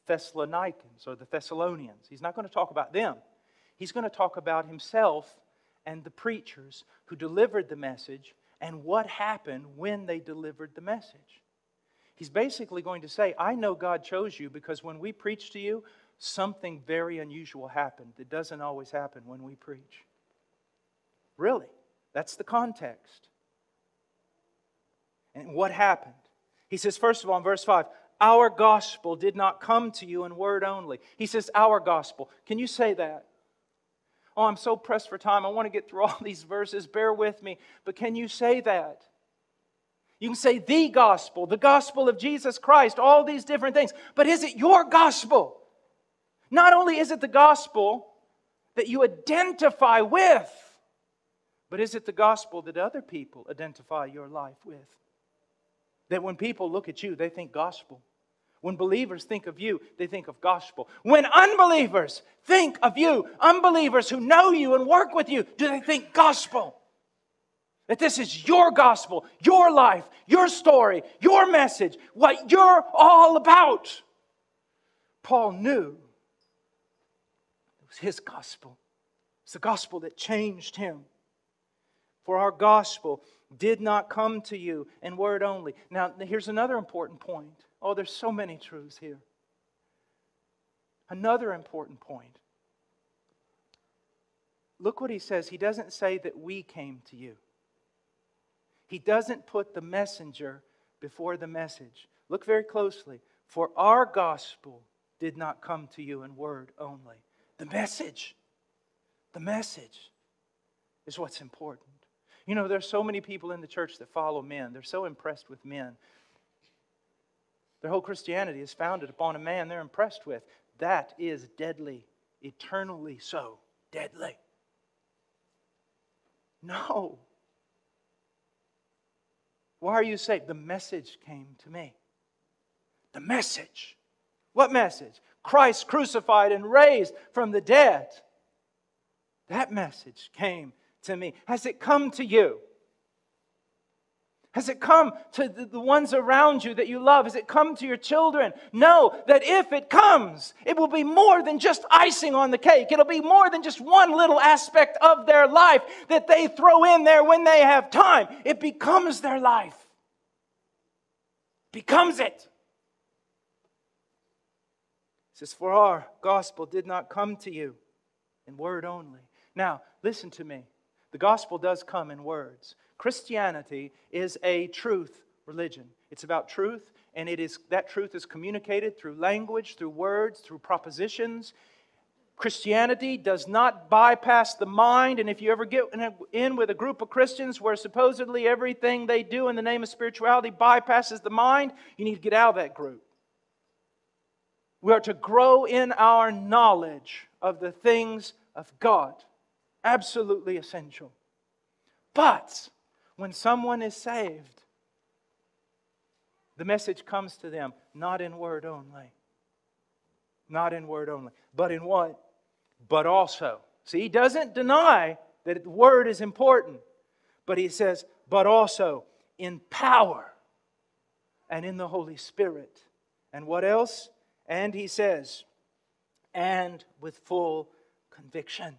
Thessalonians or the Thessalonians. He's not going to talk about them. He's going to talk about himself and the preachers who delivered the message and what happened when they delivered the message. He's basically going to say, I know God chose you because when we preach to you, something very unusual happened that doesn't always happen when we preach. Really, that's the context. And what happened? He says, first of all, in verse 5, our gospel did not come to you in word only. He says, our gospel. Can you say that? Oh, I'm so pressed for time. I want to get through all these verses. Bear with me. But can you say that? You can say the gospel of Jesus Christ, all these different things. But is it your gospel? Not only is it the gospel that you identify with, but is it the gospel that other people identify your life with? That when people look at you, they think gospel. When believers think of you, they think of gospel. When unbelievers think of you, unbelievers who know you and work with you, do they think gospel? That this is your gospel, your life, your story, your message, what you're all about. Paul knew it was his gospel. It's the gospel that changed him. For our gospel did not come to you in word only. Now, here's another important point. Oh, there's so many truths here. Another important point. Look what he says. He doesn't say that we came to you. He doesn't put the messenger before the message. Look very closely. For our gospel did not come to you in word only. The message is what's important. You know, there's so many people in the church that follow men. They're so impressed with men. Their whole Christianity is founded upon a man they're impressed with. That is deadly, eternally so deadly. No. Why are you saved? The message came to me. The message. What message? Christ crucified and raised from the dead. That message came to me. Has it come to you? Has it come to the ones around you that you love? Has it come to your children? Know that if it comes, it will be more than just icing on the cake. It'll be more than just one little aspect of their life that they throw in there when they have time. It becomes their life. Becomes it. It says, for our gospel did not come to you in word only. Now, listen to me. The gospel does come in words. Christianity is a truth religion. It's about truth, and it is that truth is communicated through language, through words, through propositions. Christianity does not bypass the mind, and if you ever get in with a group of Christians where supposedly everything they do in the name of spirituality bypasses the mind, you need to get out of that group. We are to grow in our knowledge of the things of God. Absolutely essential. But when someone is saved, the message comes to them not in word only. Not in word only. But in what? But also. See, he doesn't deny that the word is important. But he says, but also in power and in the Holy Spirit. And what else? And he says, and with full conviction.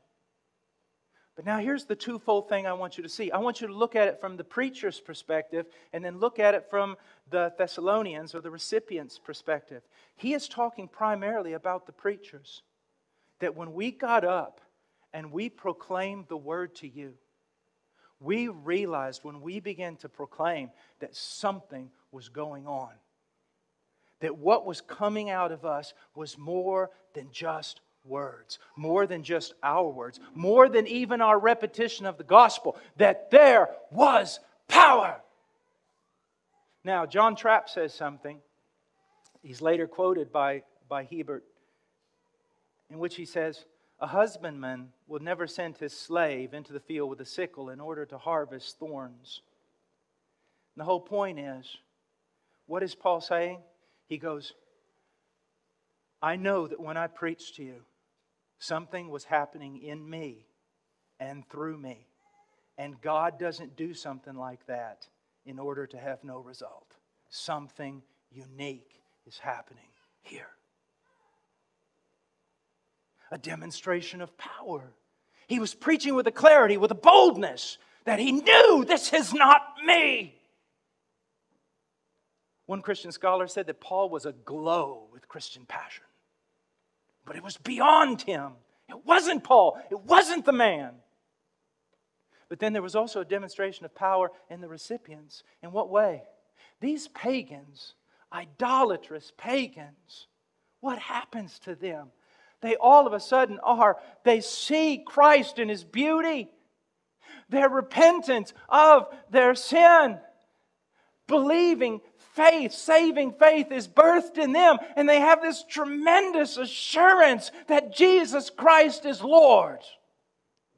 But now here's the twofold thing I want you to see. I want you to look at it from the preacher's perspective and then look at it from the Thessalonians or the recipient's perspective. He is talking primarily about the preachers. That when we got up and we proclaimed the word to you, we realized when we began to proclaim that something was going on. That what was coming out of us was more than just words, more than just our words, more than even our repetition of the gospel, that there was power. Now, John Trapp says something. He's later quoted by Hebert, in which he says, a husbandman will never send his slave into the field with a sickle in order to harvest thorns. And the whole point is, what is Paul saying? He goes, I know that when I preached to you, something was happening in me and through me. And God doesn't do something like that in order to have no result. Something unique is happening here. A demonstration of power. He was preaching with a clarity, with a boldness that he knew this is not me. One Christian scholar said that Paul was aglow with Christian passion. But it was beyond him. It wasn't Paul. It wasn't the man. But then there was also a demonstration of power in the recipients. In what way? These pagans, idolatrous pagans, what happens to them? They all of a sudden are, they see Christ in His beauty. Their repentance of their sin, believing faith, saving faith is birthed in them, and they have this tremendous assurance that Jesus Christ is Lord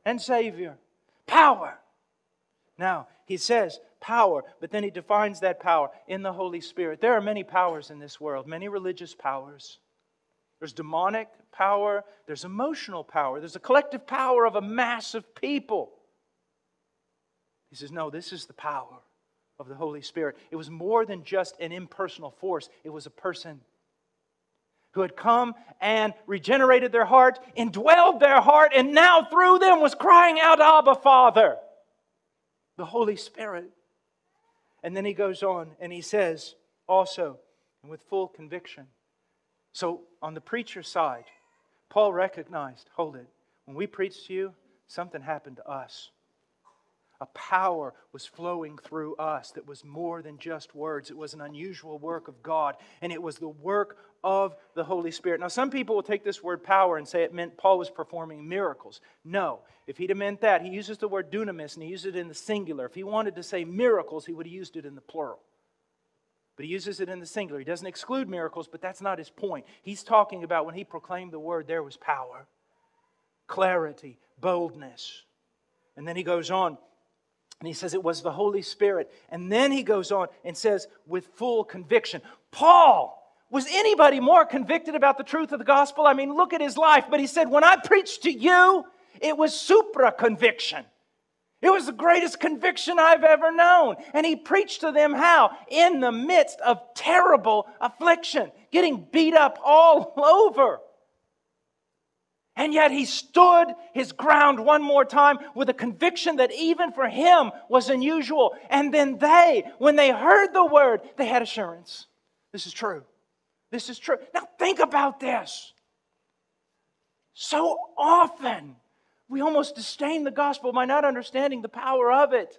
and Savior. Power. Now, he says power, but then he defines that power in the Holy Spirit. There are many powers in this world, many religious powers. There's demonic power, there's emotional power, there's a collective power of a mass of people. He says, no, this is the power of the Holy Spirit. It was more than just an impersonal force. It was a person who had come and regenerated their heart, indwelled their heart, and now through them was crying out, Abba, Father, the Holy Spirit. And then he goes on and he says also, and with full conviction. So on the preacher's side, Paul recognized, hold it, when we preached to you, something happened to us. A power was flowing through us that was more than just words. It was an unusual work of God, and it was the work of the Holy Spirit. Now, some people will take this word power and say it meant Paul was performing miracles. No, if he'd have meant that, he uses the word dunamis, and he used it in the singular. If he wanted to say miracles, he would have used it in the plural. But he uses it in the singular. He doesn't exclude miracles, but that's not his point. He's talking about when he proclaimed the word, there was power, clarity, boldness. And then he goes on. And he says it was the Holy Spirit. And then he goes on and says with full conviction. Paul, was anybody more convicted about the truth of the gospel? I mean, look at his life. But he said, when I preached to you, it was supra conviction. It was the greatest conviction I've ever known. And he preached to them how? In the midst of terrible affliction, getting beat up all over. And yet he stood his ground one more time with a conviction that even for him was unusual. And then they, when they heard the word, they had assurance. This is true. This is true. Now think about this. So often we almost disdain the gospel by not understanding the power of it.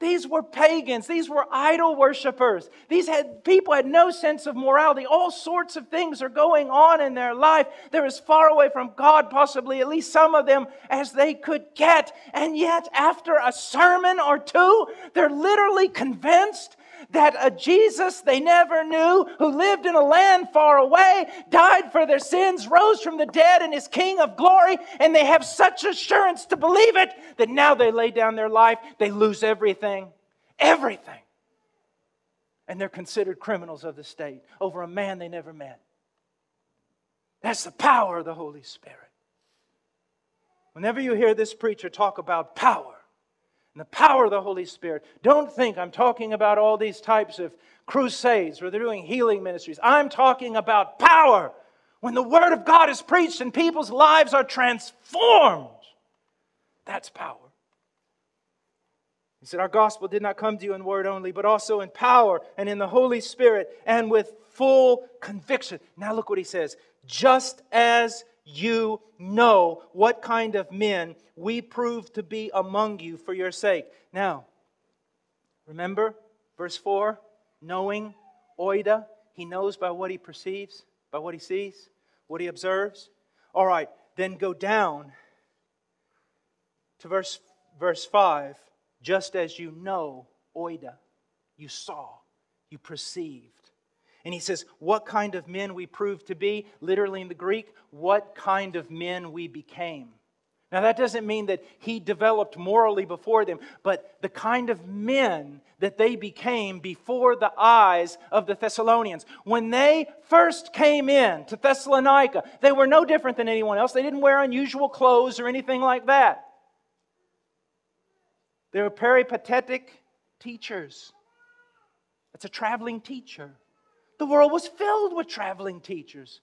These were pagans. These were idol worshipers. People had no sense of morality. All sorts of things are going on in their life. They're as far away from God, possibly, at least some of them, as they could get. And yet, after a sermon or two, they're literally convinced that a Jesus they never knew, who lived in a land far away, died for their sins, rose from the dead, and is King of glory. And they have such assurance to believe it that now they lay down their life, they lose everything. Everything. And they're considered criminals of the state over a man they never met. That's the power of the Holy Spirit. Whenever you hear this preacher talk about power, and the power of the Holy Spirit. Don't think I'm talking about all these types of crusades where they're doing healing ministries. I'm talking about power. When the Word of God is preached and people's lives are transformed. That's power. He said, our gospel did not come to you in word only, but also in power and in the Holy Spirit and with full conviction. Now look what he says. Just as you know what kind of men we prove to be among you for your sake. Now, remember verse 4, knowing, oida, he knows by what he perceives, by what he sees, what he observes. All right, then go down to verse 5, just as you know, oida, you saw, you perceived. And he says, what kind of men we proved to be, literally in the Greek, what kind of men we became. Now, that doesn't mean that he developed morally before them, but the kind of men that they became before the eyes of the Thessalonians. When they first came in to Thessalonica, they were no different than anyone else. They didn't wear unusual clothes or anything like that. They were peripatetic teachers. That's a traveling teacher. The world was filled with traveling teachers.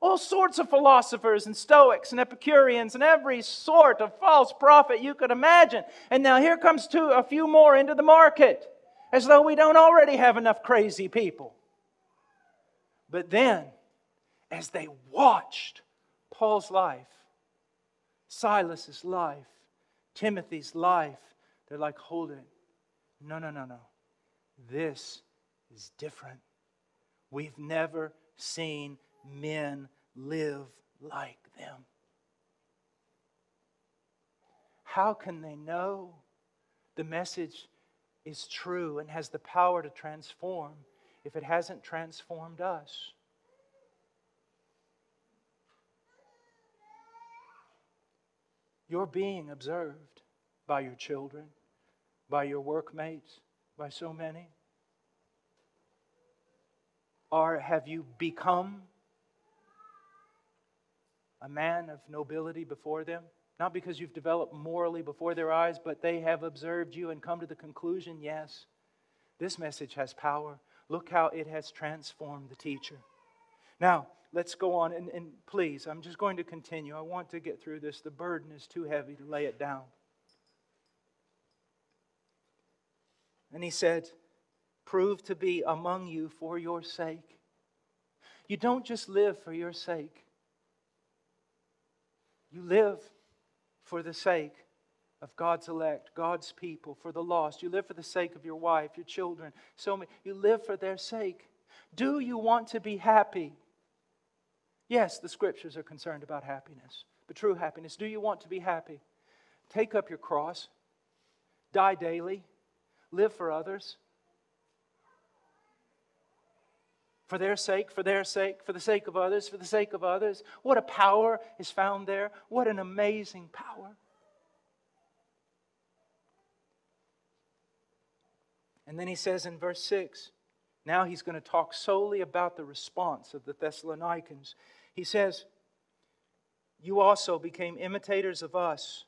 All sorts of philosophers and Stoics and Epicureans and every sort of false prophet you could imagine. And now here comes a few more into the market, as though we don't already have enough crazy people. But then, as they watched Paul's life, Silas's life, Timothy's life, they're like, hold it. No, no, no, no. This is different. We've never seen men live like them. How can they know the message is true and has the power to transform if it hasn't transformed us? You're being observed by your children, by your workmates, by so many. Or have you become a man of nobility before them? Not because you've developed morally before their eyes, but they have observed you and come to the conclusion, yes, this message has power. Look how it has transformed the teacher. Now, let's go on, and please, I'm just going to continue. I want to get through this. The burden is too heavy to lay it down. And he said, prove to be among you for your sake. You don't just live for your sake. You live for the sake of God's elect, God's people, for the lost. You live for the sake of your wife, your children, so many. You live for their sake. Do you want to be happy? Yes, the Scriptures are concerned about happiness, but true happiness. Do you want to be happy? Take up your cross, die daily, live for others. For their sake, for their sake, for the sake of others, for the sake of others. What a power is found there. What an amazing power. And then he says in verse 6, now he's going to talk solely about the response of the Thessalonians. He says, you also became imitators of us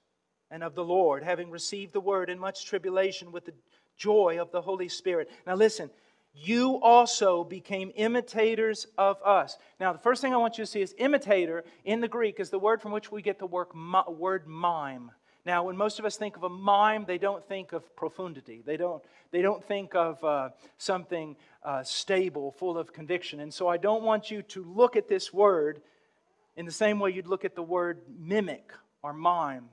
and of the Lord, having received the word in much tribulation with the joy of the Holy Spirit. Now listen. You also became imitators of us. Now, the first thing I want you to see is imitator in the Greek is the word from which we get the word mime. Now, when most of us think of a mime, they don't think of profundity. They don't think of something stable, full of conviction. And so I don't want you to look at this word in the same way you'd look at the word mimic or mime.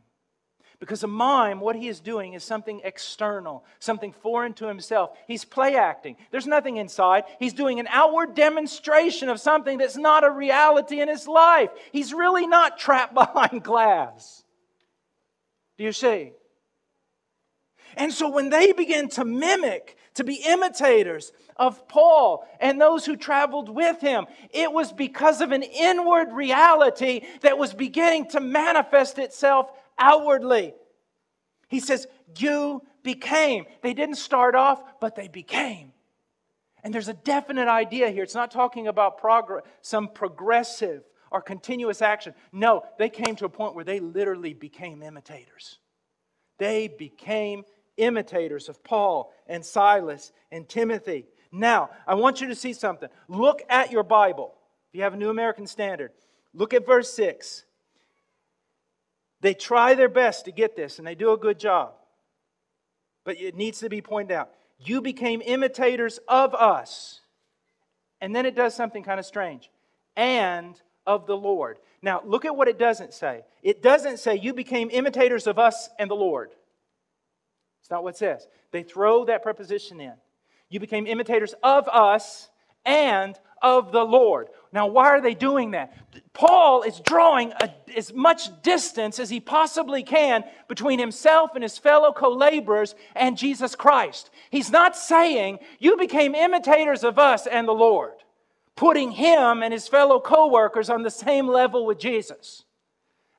Because a mime, what he is doing is something external, something foreign to himself. He's play acting. There's nothing inside. He's doing an outward demonstration of something that's not a reality in his life. He's really not trapped behind glass. Do you see? And so when they begin to mimic, to be imitators of Paul and those who traveled with him, it was because of an inward reality that was beginning to manifest itself outwardly. He says, you became. They didn't start off, but they became. And there's a definite idea here. It's not talking about some progressive or continuous action. No, they came to a point where they literally became imitators. They became imitators of Paul and Silas and Timothy. Now, I want you to see something. Look at your Bible. If you have a New American Standard, look at verse 6. They try their best to get this, and they do a good job. But it needs to be pointed out. You became imitators of us. And then it does something kind of strange. And of the Lord. Now, look at what it doesn't say. It doesn't say you became imitators of us and the Lord. It's not what it says. They throw that preposition in. You became imitators of us and of the Lord. Now, why are they doing that? Paul is drawing as much distance as he possibly can between himself and his fellow co-laborers and Jesus Christ. He's not saying, you became imitators of us and the Lord, putting him and his fellow co-workers on the same level with Jesus.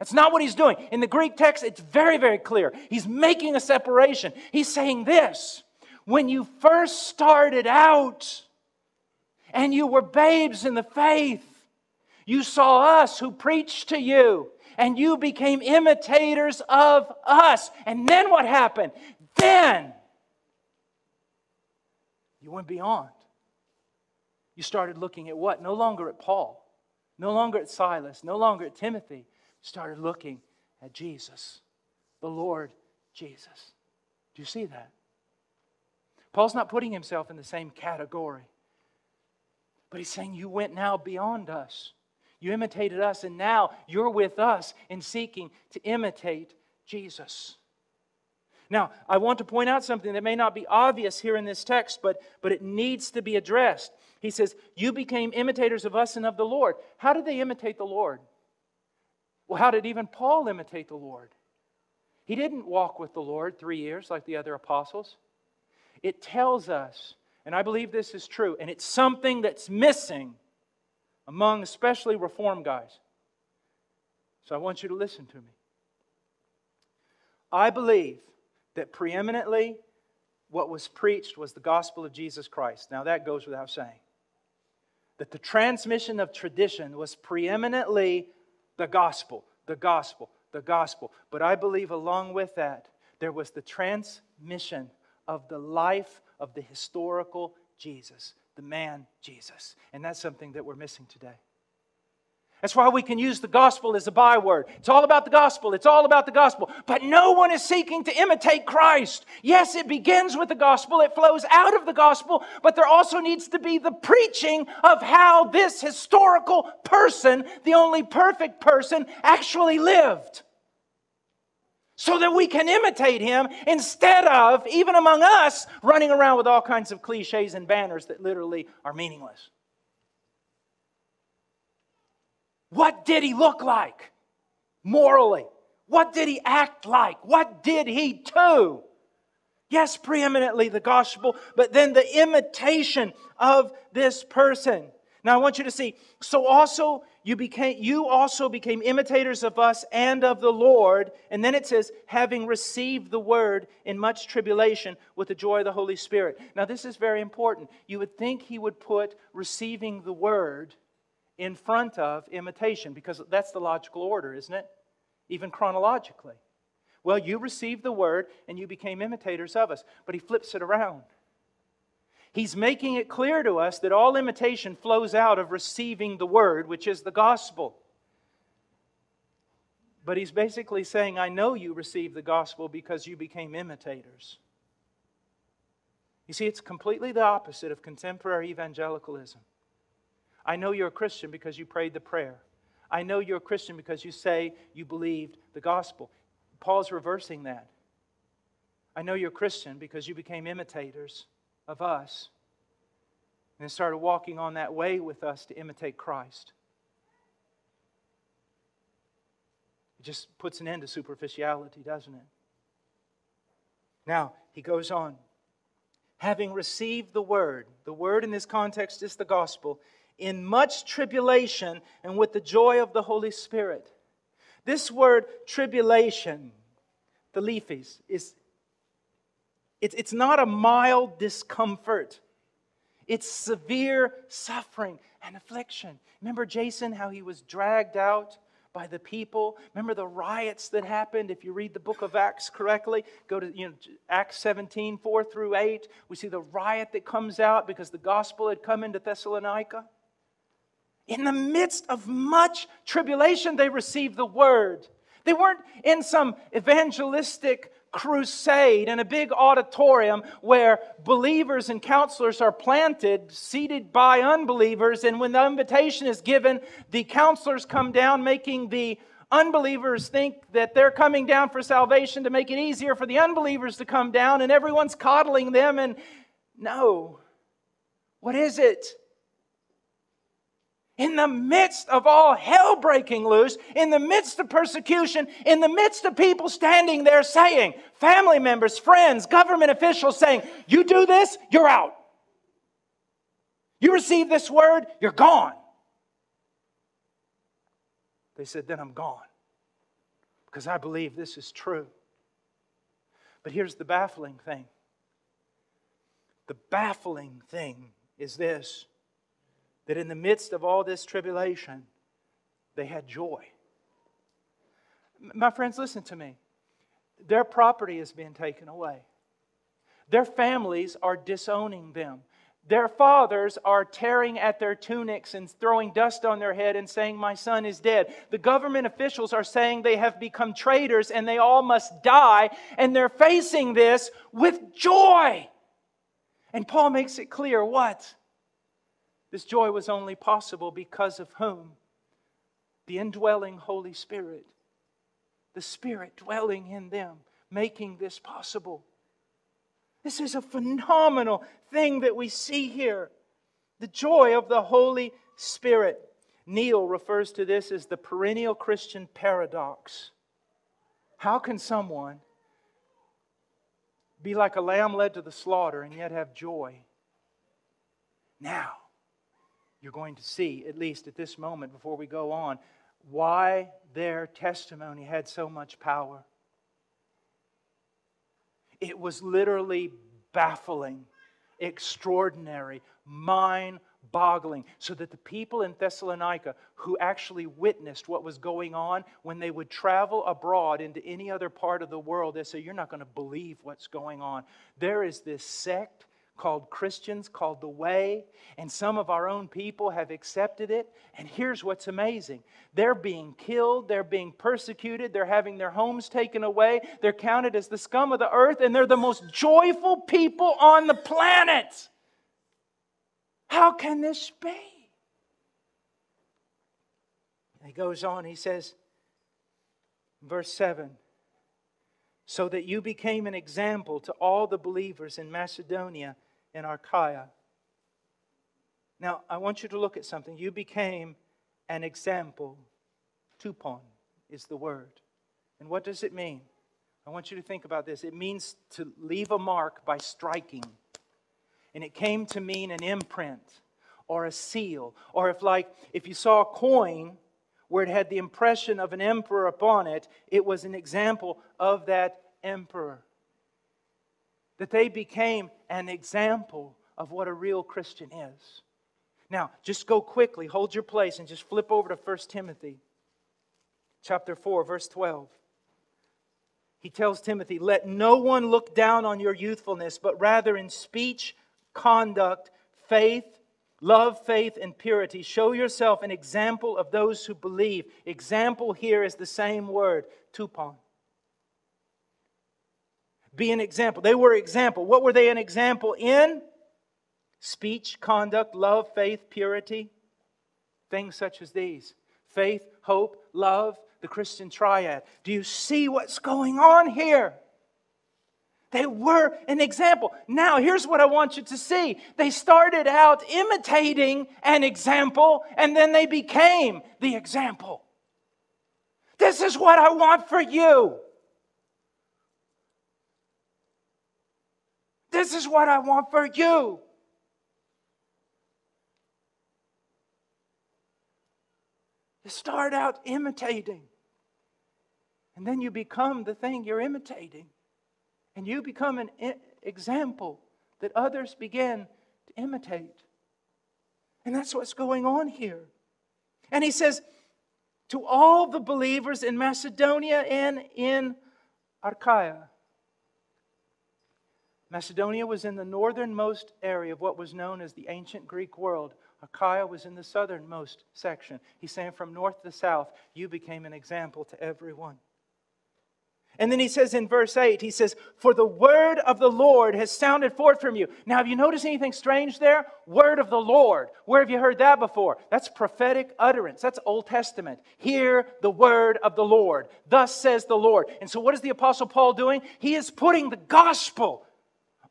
That's not what he's doing. In the Greek text, it's very, very clear. He's making a separation. He's saying this: when you first started out and you were babes in the faith, you saw us who preached to you, and you became imitators of us. And then what happened? Then you went beyond. You started looking at what? No longer at Paul, no longer at Silas, no longer at Timothy. You started looking at Jesus, the Lord Jesus. Do you see that? Paul's not putting himself in the same category. But he's saying you went now beyond us. You imitated us, and now you're with us in seeking to imitate Jesus. Now, I want to point out something that may not be obvious here in this text, but it needs to be addressed. He says, you became imitators of us and of the Lord. How did they imitate the Lord? Well, how did even Paul imitate the Lord? He didn't walk with the Lord 3 years like the other apostles. It tells us, and I believe this is true, and it's something that's missing among especially Reform guys. So I want you to listen to me. I believe that preeminently what was preached was the gospel of Jesus Christ. Now that goes without saying. That the transmission of tradition was preeminently the gospel, the gospel, the gospel. But I believe along with that, there was the transmission of the life of the historical Jesus, the man Jesus. And that's something that we're missing today. That's why we can use the gospel as a byword. It's all about the gospel. It's all about the gospel. But no one is seeking to imitate Christ. Yes, it begins with the gospel. It flows out of the gospel. But there also needs to be the preaching of how this historical person, the only perfect person, actually lived. So that we can imitate him instead of, even among us, running around with all kinds of cliches and banners that literally are meaningless. What did he look like morally? What did he act like? What did he do? Yes, preeminently the gospel, but then the imitation of this person. Now I want you to see, so also you also became imitators of us and of the Lord. And then it says, having received the word in much tribulation with the joy of the Holy Spirit. Now this is very important. You would think he would put receiving the word in front of imitation, because that's the logical order, isn't it? Even chronologically. Well, you received the word and you became imitators of us. But he flips it around. He's making it clear to us that all imitation flows out of receiving the word, which is the gospel. But he's basically saying, I know you received the gospel because you became imitators. You see, it's completely the opposite of contemporary evangelicalism. I know you're a Christian because you prayed the prayer. I know you're a Christian because you say you believed the gospel. Paul's reversing that. I know you're a Christian because you became imitators of us, and started walking on that way with us to imitate Christ. It just puts an end to superficiality, doesn't it? Now, he goes on. Having received the word in this context is the gospel, in much tribulation and with the joy of the Holy Spirit. This word tribulation, the leafies, is it's not a mild discomfort. It's severe suffering and affliction. Remember Jason, how he was dragged out by the people? Remember the riots that happened? If you read the book of Acts correctly, go to Acts 17, 4 through 8. We see the riot that comes out because the gospel had come into Thessalonica. In the midst of much tribulation, they received the word. They weren't in some evangelistic crusade in a big auditorium where believers and counselors are planted, seated by unbelievers, and when the invitation is given, the counselors come down, making the unbelievers think that they're coming down for salvation to make it easier for the unbelievers to come down, and everyone's coddling them. And no, what is it? In the midst of all hell breaking loose, in the midst of persecution, in the midst of people standing there saying, family members, friends, government officials saying, you do this, you're out. You receive this word, you're gone. They said, then I'm gone. because I believe this is true. But here's the baffling thing. The baffling thing is this, that in the midst of all this tribulation, they had joy. My friends, listen to me. Their property is being taken away. Their families are disowning them. Their fathers are tearing at their tunics and throwing dust on their head and saying, "My son is dead." The government officials are saying they have become traitors and they all must die. And they're facing this with joy. And Paul makes it clear what? This joy was only possible because of whom? The indwelling Holy Spirit. The Spirit dwelling in them, making this possible. This is a phenomenal thing that we see here. The joy of the Holy Spirit. Neil refers to this as the perennial Christian paradox. How can someone be like a lamb led to the slaughter and yet have joy? Now, you're going to see, at least at this moment before we go on, why their testimony had so much power. It was literally baffling, extraordinary, mind-boggling. So that the people in Thessalonica who actually witnessed what was going on, when they would travel abroad into any other part of the world, they say, "You're not going to believe what's going on. There is this sect called Christians, called the Way, and some of our own people have accepted it." And here's what's amazing. They're being killed, they're being persecuted, they're having their homes taken away, they're counted as the scum of the earth, and they're the most joyful people on the planet. How can this be? And he goes on, he says, verse 7, "So that you became an example to all the believers in Macedonia and Archaia." Now, I want you to look at something. You became an example. Tupon is the word. And what does it mean? I want you to think about this. It means to leave a mark by striking. And it came to mean an imprint or a seal. Or if you saw a coin where it had the impression of an emperor upon it, it was an example of that emperor. That they became an example of what a real Christian is. Now, just go quickly, hold your place, and just flip over to 1 Timothy chapter 4, verse 12. He tells Timothy, "Let no one look down on your youthfulness, but rather in speech, conduct, faith, love, faith, and purity. Show yourself an example of those who believe." Example here is the same word, tupon. Be an example. They were an example. What were they an example in? Speech, conduct, love, faith, purity. Things such as these. Faith, hope, love, the Christian triad. Do you see what's going on here? They were an example. Now, here's what I want you to see. They started out imitating an example, and then they became the example. This is what I want for you. This is what I want for you. You start out imitating, and then you become the thing you're imitating. And you become an example that others begin to imitate. And that's what's going on here. And he says, to all the believers in Macedonia and in Archaia. Macedonia was in the northernmost area of what was known as the ancient Greek world. Archaia was in the southernmost section. He's saying from north to south, you became an example to everyone. And then he says in verse 8, he says, "For the word of the Lord has sounded forth from you." Now, have you noticed anything strange there? Word of the Lord. Where have you heard that before? That's prophetic utterance. That's Old Testament. Hear the word of the Lord. Thus says the Lord. And so what is the Apostle Paul doing? He is putting the gospel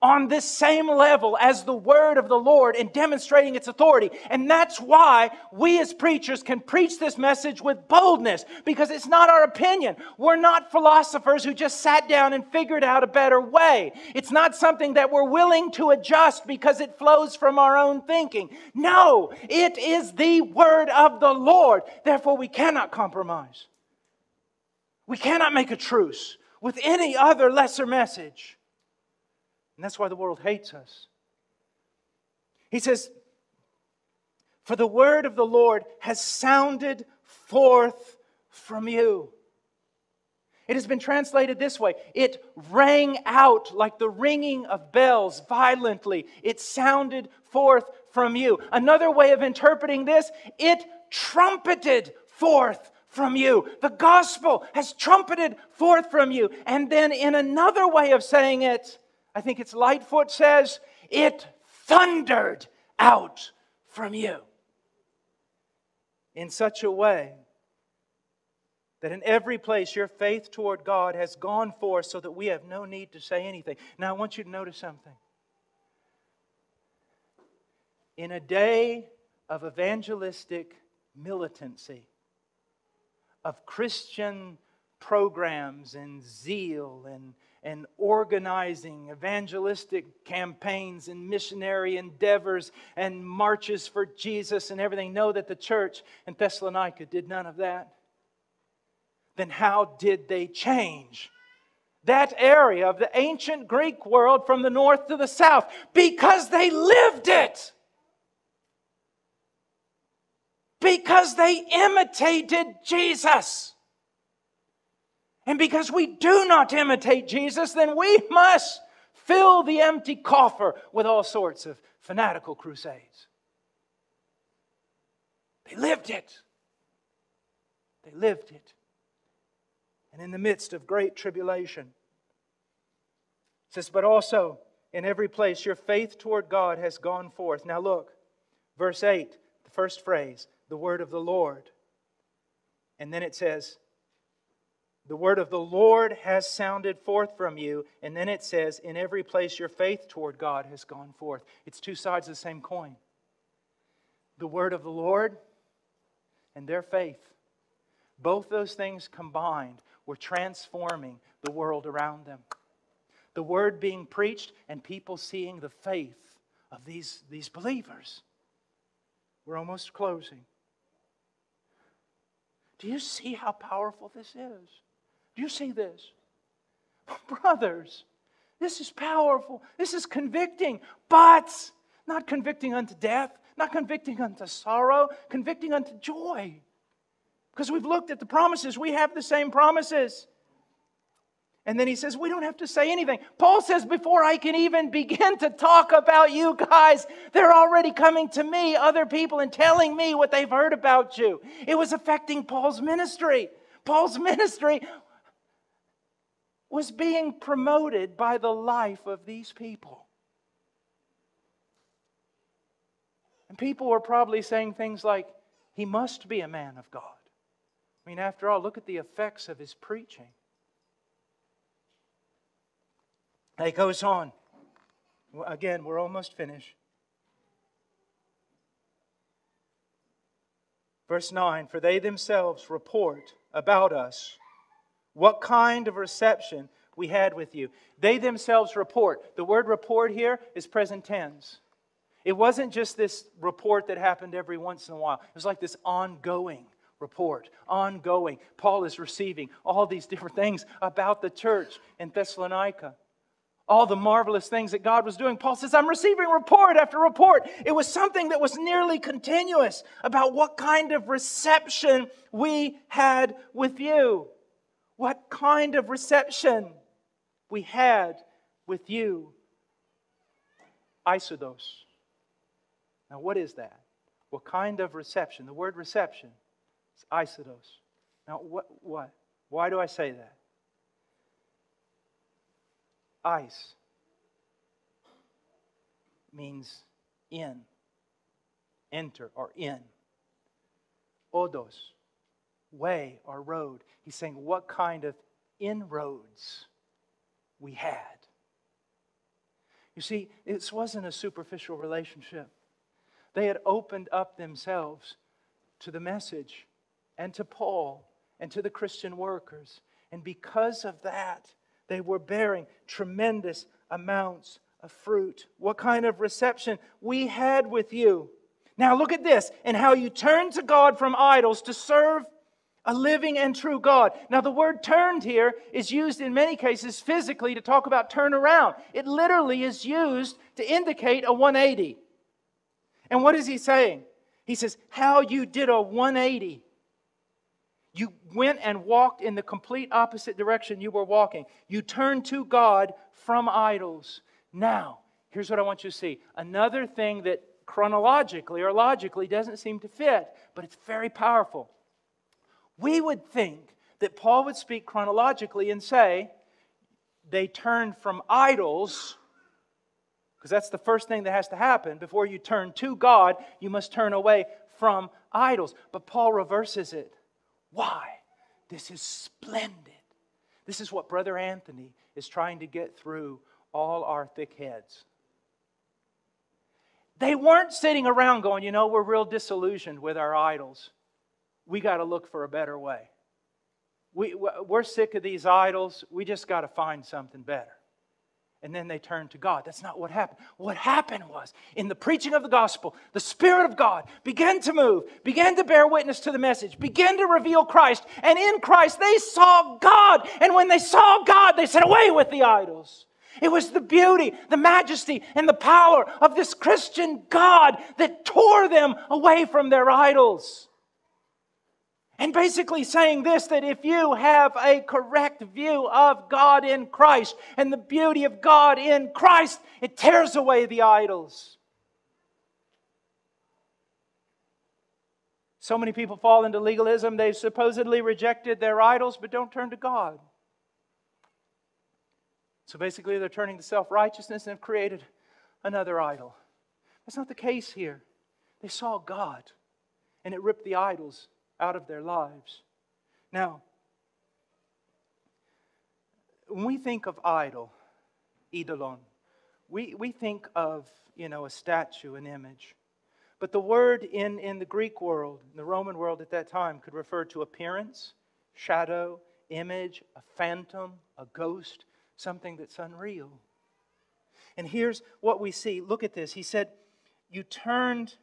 on this same level as the word of the Lord and demonstrating its authority. And that's why we as preachers can preach this message with boldness, because it's not our opinion. We're not philosophers who just sat down and figured out a better way. It's not something that we're willing to adjust because it flows from our own thinking. No, it is the word of the Lord. Therefore, we cannot compromise. We cannot make a truce with any other lesser message. And that's why the world hates us. He says, for the word of the Lord has sounded forth from you. It has been translated this way. It rang out like the ringing of bells violently. It sounded forth from you. Another way of interpreting this, it trumpeted forth from you. The gospel has trumpeted forth from you. And then in another way of saying it, I think it's Lightfoot says, it thundered out from you. In such a way that in every place your faith toward God has gone forth so that we have no need to say anything. Now I want you to notice something. In a day of evangelistic militancy, of Christian programs and zeal and organizing, evangelistic campaigns and missionary endeavors and marches for Jesus and everything, know that the church in Thessalonica did none of that. Then how did they change that area of the ancient Greek world from the north to the south? Because they lived it. Because they imitated Jesus. And because we do not imitate Jesus, then we must fill the empty coffer with all sorts of fanatical crusades. They lived it. They lived it. And in the midst of great tribulation, it says, but also in every place your faith toward God has gone forth. Now look, verse 8, the first phrase. The word of the Lord. And then it says, the word of the Lord has sounded forth from you. And then it says, in every place your faith toward God has gone forth. It's two sides of the same coin. The word of the Lord and their faith. Both those things combined were transforming the world around them. The word being preached and people seeing the faith of these believers. We're almost closing. Do you see how powerful this is? Do you see this? Brothers, this is powerful. This is convicting, but not convicting unto death, not convicting unto sorrow, convicting unto joy. Because we've looked at the promises. We have the same promises. And then he says, we don't have to say anything. Paul says, before I can even begin to talk about you guys, they're already coming to me, other people, and telling me what they've heard about you. It was affecting Paul's ministry. Paul's ministry was being promoted by the life of these people. And people were probably saying things like, he must be a man of God. I mean, after all, look at the effects of his preaching. And it goes on. Again, we're almost finished. Verse 9, for they themselves report about us what kind of reception we had with you. They themselves report. The word report here is present tense. It wasn't just this report that happened every once in a while. It was like this ongoing report, ongoing. Paul is receiving all these different things about the church in Thessalonica. All the marvelous things that God was doing. Paul says, I'm receiving report after report. It was something that was nearly continuous about what kind of reception we had with you. What kind of reception we had with you. Eisodos. Now what is that? What kind of reception? The word reception is eisodos. Now what? Why do I say that? Ice means in, enter or in. Odos, way or road. He's saying what kind of inroads we had. You see, this wasn't a superficial relationship. They had opened up themselves to the message and to Paul and to the Christian workers. And because of that, they were bearing tremendous amounts of fruit. What kind of reception we had with you. Now look at this. And how you turned to God from idols to serve A living and true God. Now the word turned here is used in many cases physically to talk about turn around. It literally is used to indicate a 180. And what is he saying? He says, how you did a 180. You went and walked in the complete opposite direction you were walking. You turned to God from idols. Now, here's what I want you to see. Another thing that chronologically or logically doesn't seem to fit, but it's very powerful. We would think that Paul would speak chronologically and say, they turned from idols, because that's the first thing that has to happen. Before you turn to God, you must turn away from idols. But Paul reverses it. Why? This is splendid. This is what Brother Anthony is trying to get through all our thick heads. They weren't sitting around going, you know, we're real disillusioned with our idols. We got to look for a better way. We're sick of these idols. We just got to find something better. And then they turned to God. That's not what happened. What happened was, in the preaching of the gospel, the Spirit of God began to move, began to bear witness to the message, began to reveal Christ. And in Christ, they saw God. And when they saw God, they said, away with the idols. It was the beauty, the majesty, and the power of this Christian God that tore them away from their idols. And basically saying this, that if you have a correct view of God in Christ and the beauty of God in Christ, it tears away the idols. So many people fall into legalism. They've supposedly rejected their idols, but don't turn to God. So basically they're turning to self-righteousness and have created another idol. That's not the case here. They saw God and it ripped the idols out of their lives. Now, when we think of idol, idolon, we think of, you know, a statue, an image. But the word in the Greek world, in the Roman world at that time, could refer to appearance, shadow, image, a phantom, a ghost, something that's unreal. And here's what we see. Look at this. He said, you turned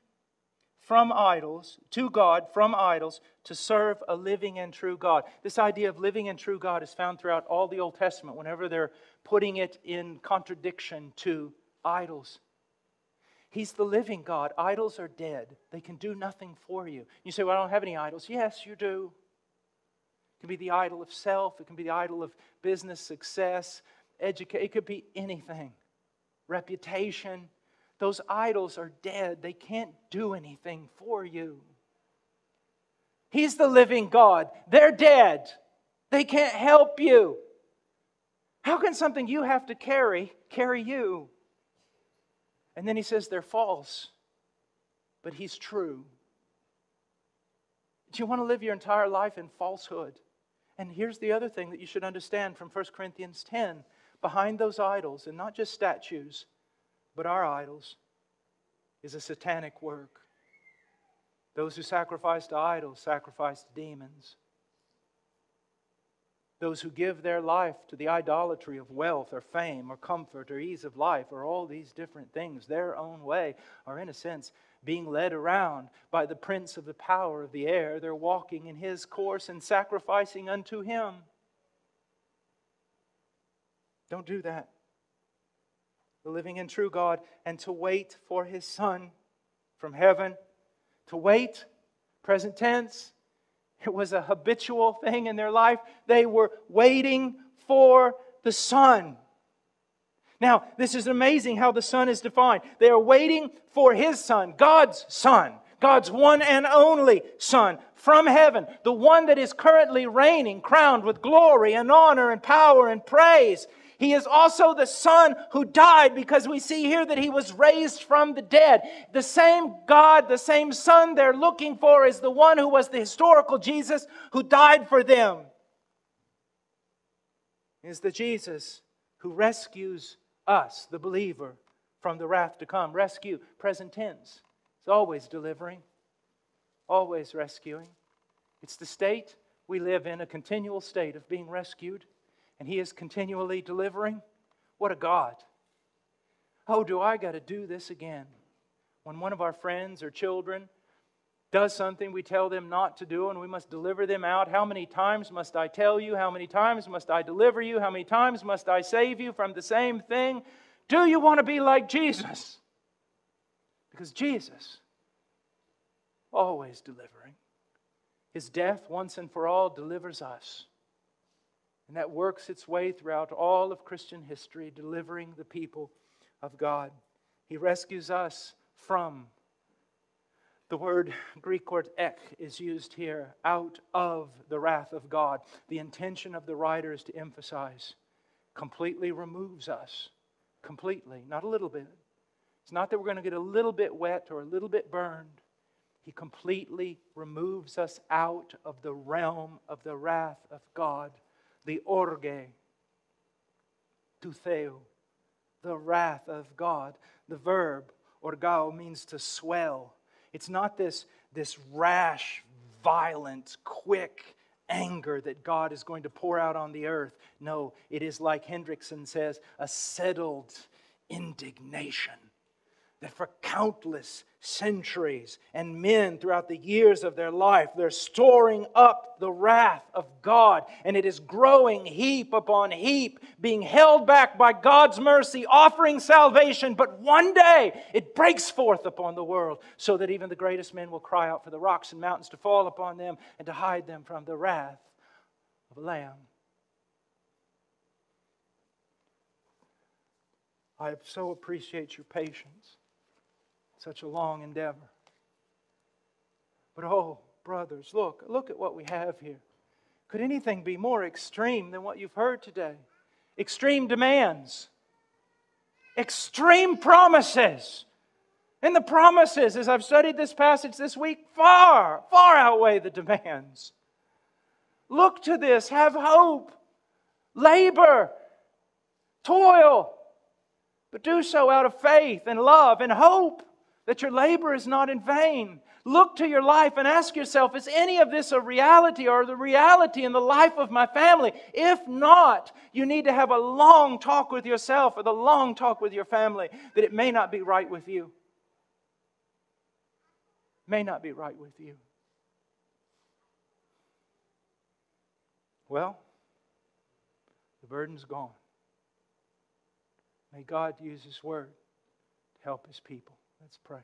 from idols to God, from idols to serve a living and true God. This idea of living and true God is found throughout all the Old Testament whenever they're putting it in contradiction to idols. He's the living God. Idols are dead. They can do nothing for you. You say, well, I don't have any idols. Yes, you do. It can be the idol of self. It can be the idol of business, success, education. It could be anything. Reputation. Those idols are dead. They can't do anything for you. He's the living God. They're dead. They can't help you. How can something you have to carry you? And then he says they're false, but he's true. Do you want to live your entire life in falsehood? And here's the other thing that you should understand from 1 Corinthians 10. Behind those idols, and not just statues, but our idols, is a satanic work. Those who sacrifice to idols sacrifice to demons. Those who give their life to the idolatry of wealth or fame or comfort or ease of life or all these different things their own way are, in a sense, being led around by the prince of the power of the air. They're walking in his course and sacrificing unto him. Don't do that. The living and true God, and to wait for His Son from heaven. To wait, present tense, it was a habitual thing in their life. They were waiting for the Son. Now, this is amazing how the Son is defined. They are waiting for His Son, God's one and only Son from heaven, the one that is currently reigning, crowned with glory and honor and power and praise. He is also the Son who died, because we see here that He was raised from the dead. The same God, the same Son they're looking for is the one who was the historical Jesus who died for them. It is the Jesus who rescues us, the believer, from the wrath to come. Rescue, present tense. It's always delivering, always rescuing. It's the state we live in, a continual state of being rescued. And He is continually delivering. What a God. Oh, do I got to do this again? When one of our friends or children does something we tell them not to do, and we must deliver them out. How many times must I tell you? How many times must I deliver you? How many times must I save you from the same thing? Do you want to be like Jesus? Because Jesus, always delivering. His death once and for all delivers us. And that works its way throughout all of Christian history, delivering the people of God. He rescues us from. The word, Greek word ek, is used here, out of the wrath of God. The intention of the writer is to emphasize, completely removes us. Completely, not a little bit. It's not that we're going to get a little bit wet or a little bit burned. He completely removes us out of the realm of the wrath of God. The orge, to theo, the wrath of God. The verb, orgao, means to swell. It's not this rash, violent, quick anger that God is going to pour out on the earth. No, it is like Hendrickson says, a settled indignation that for countless centuries and men throughout the years of their life, they're storing up the wrath of God, and it is growing heap upon heap, being held back by God's mercy, offering salvation, but one day it breaks forth upon the world so that even the greatest men will cry out for the rocks and mountains to fall upon them and to hide them from the wrath of the Lamb. I so appreciate your patience. Such a long endeavor. But oh, brothers, look at what we have here. Could anything be more extreme than what you've heard today? Extreme demands. Extreme promises. And the promises, as I've studied this passage this week, far, far outweigh the demands. Look to this. Have hope. Labor. Toil. But do so out of faith and love and hope that your labor is not in vain. Look to your life and ask yourself, is any of this a reality, or the reality in the life of my family? If not, you need to have a long talk with yourself or the long talk with your family that it may not be right with you. May not be right with you. Well, the burden's gone. May God use His Word to help His people. Let's pray.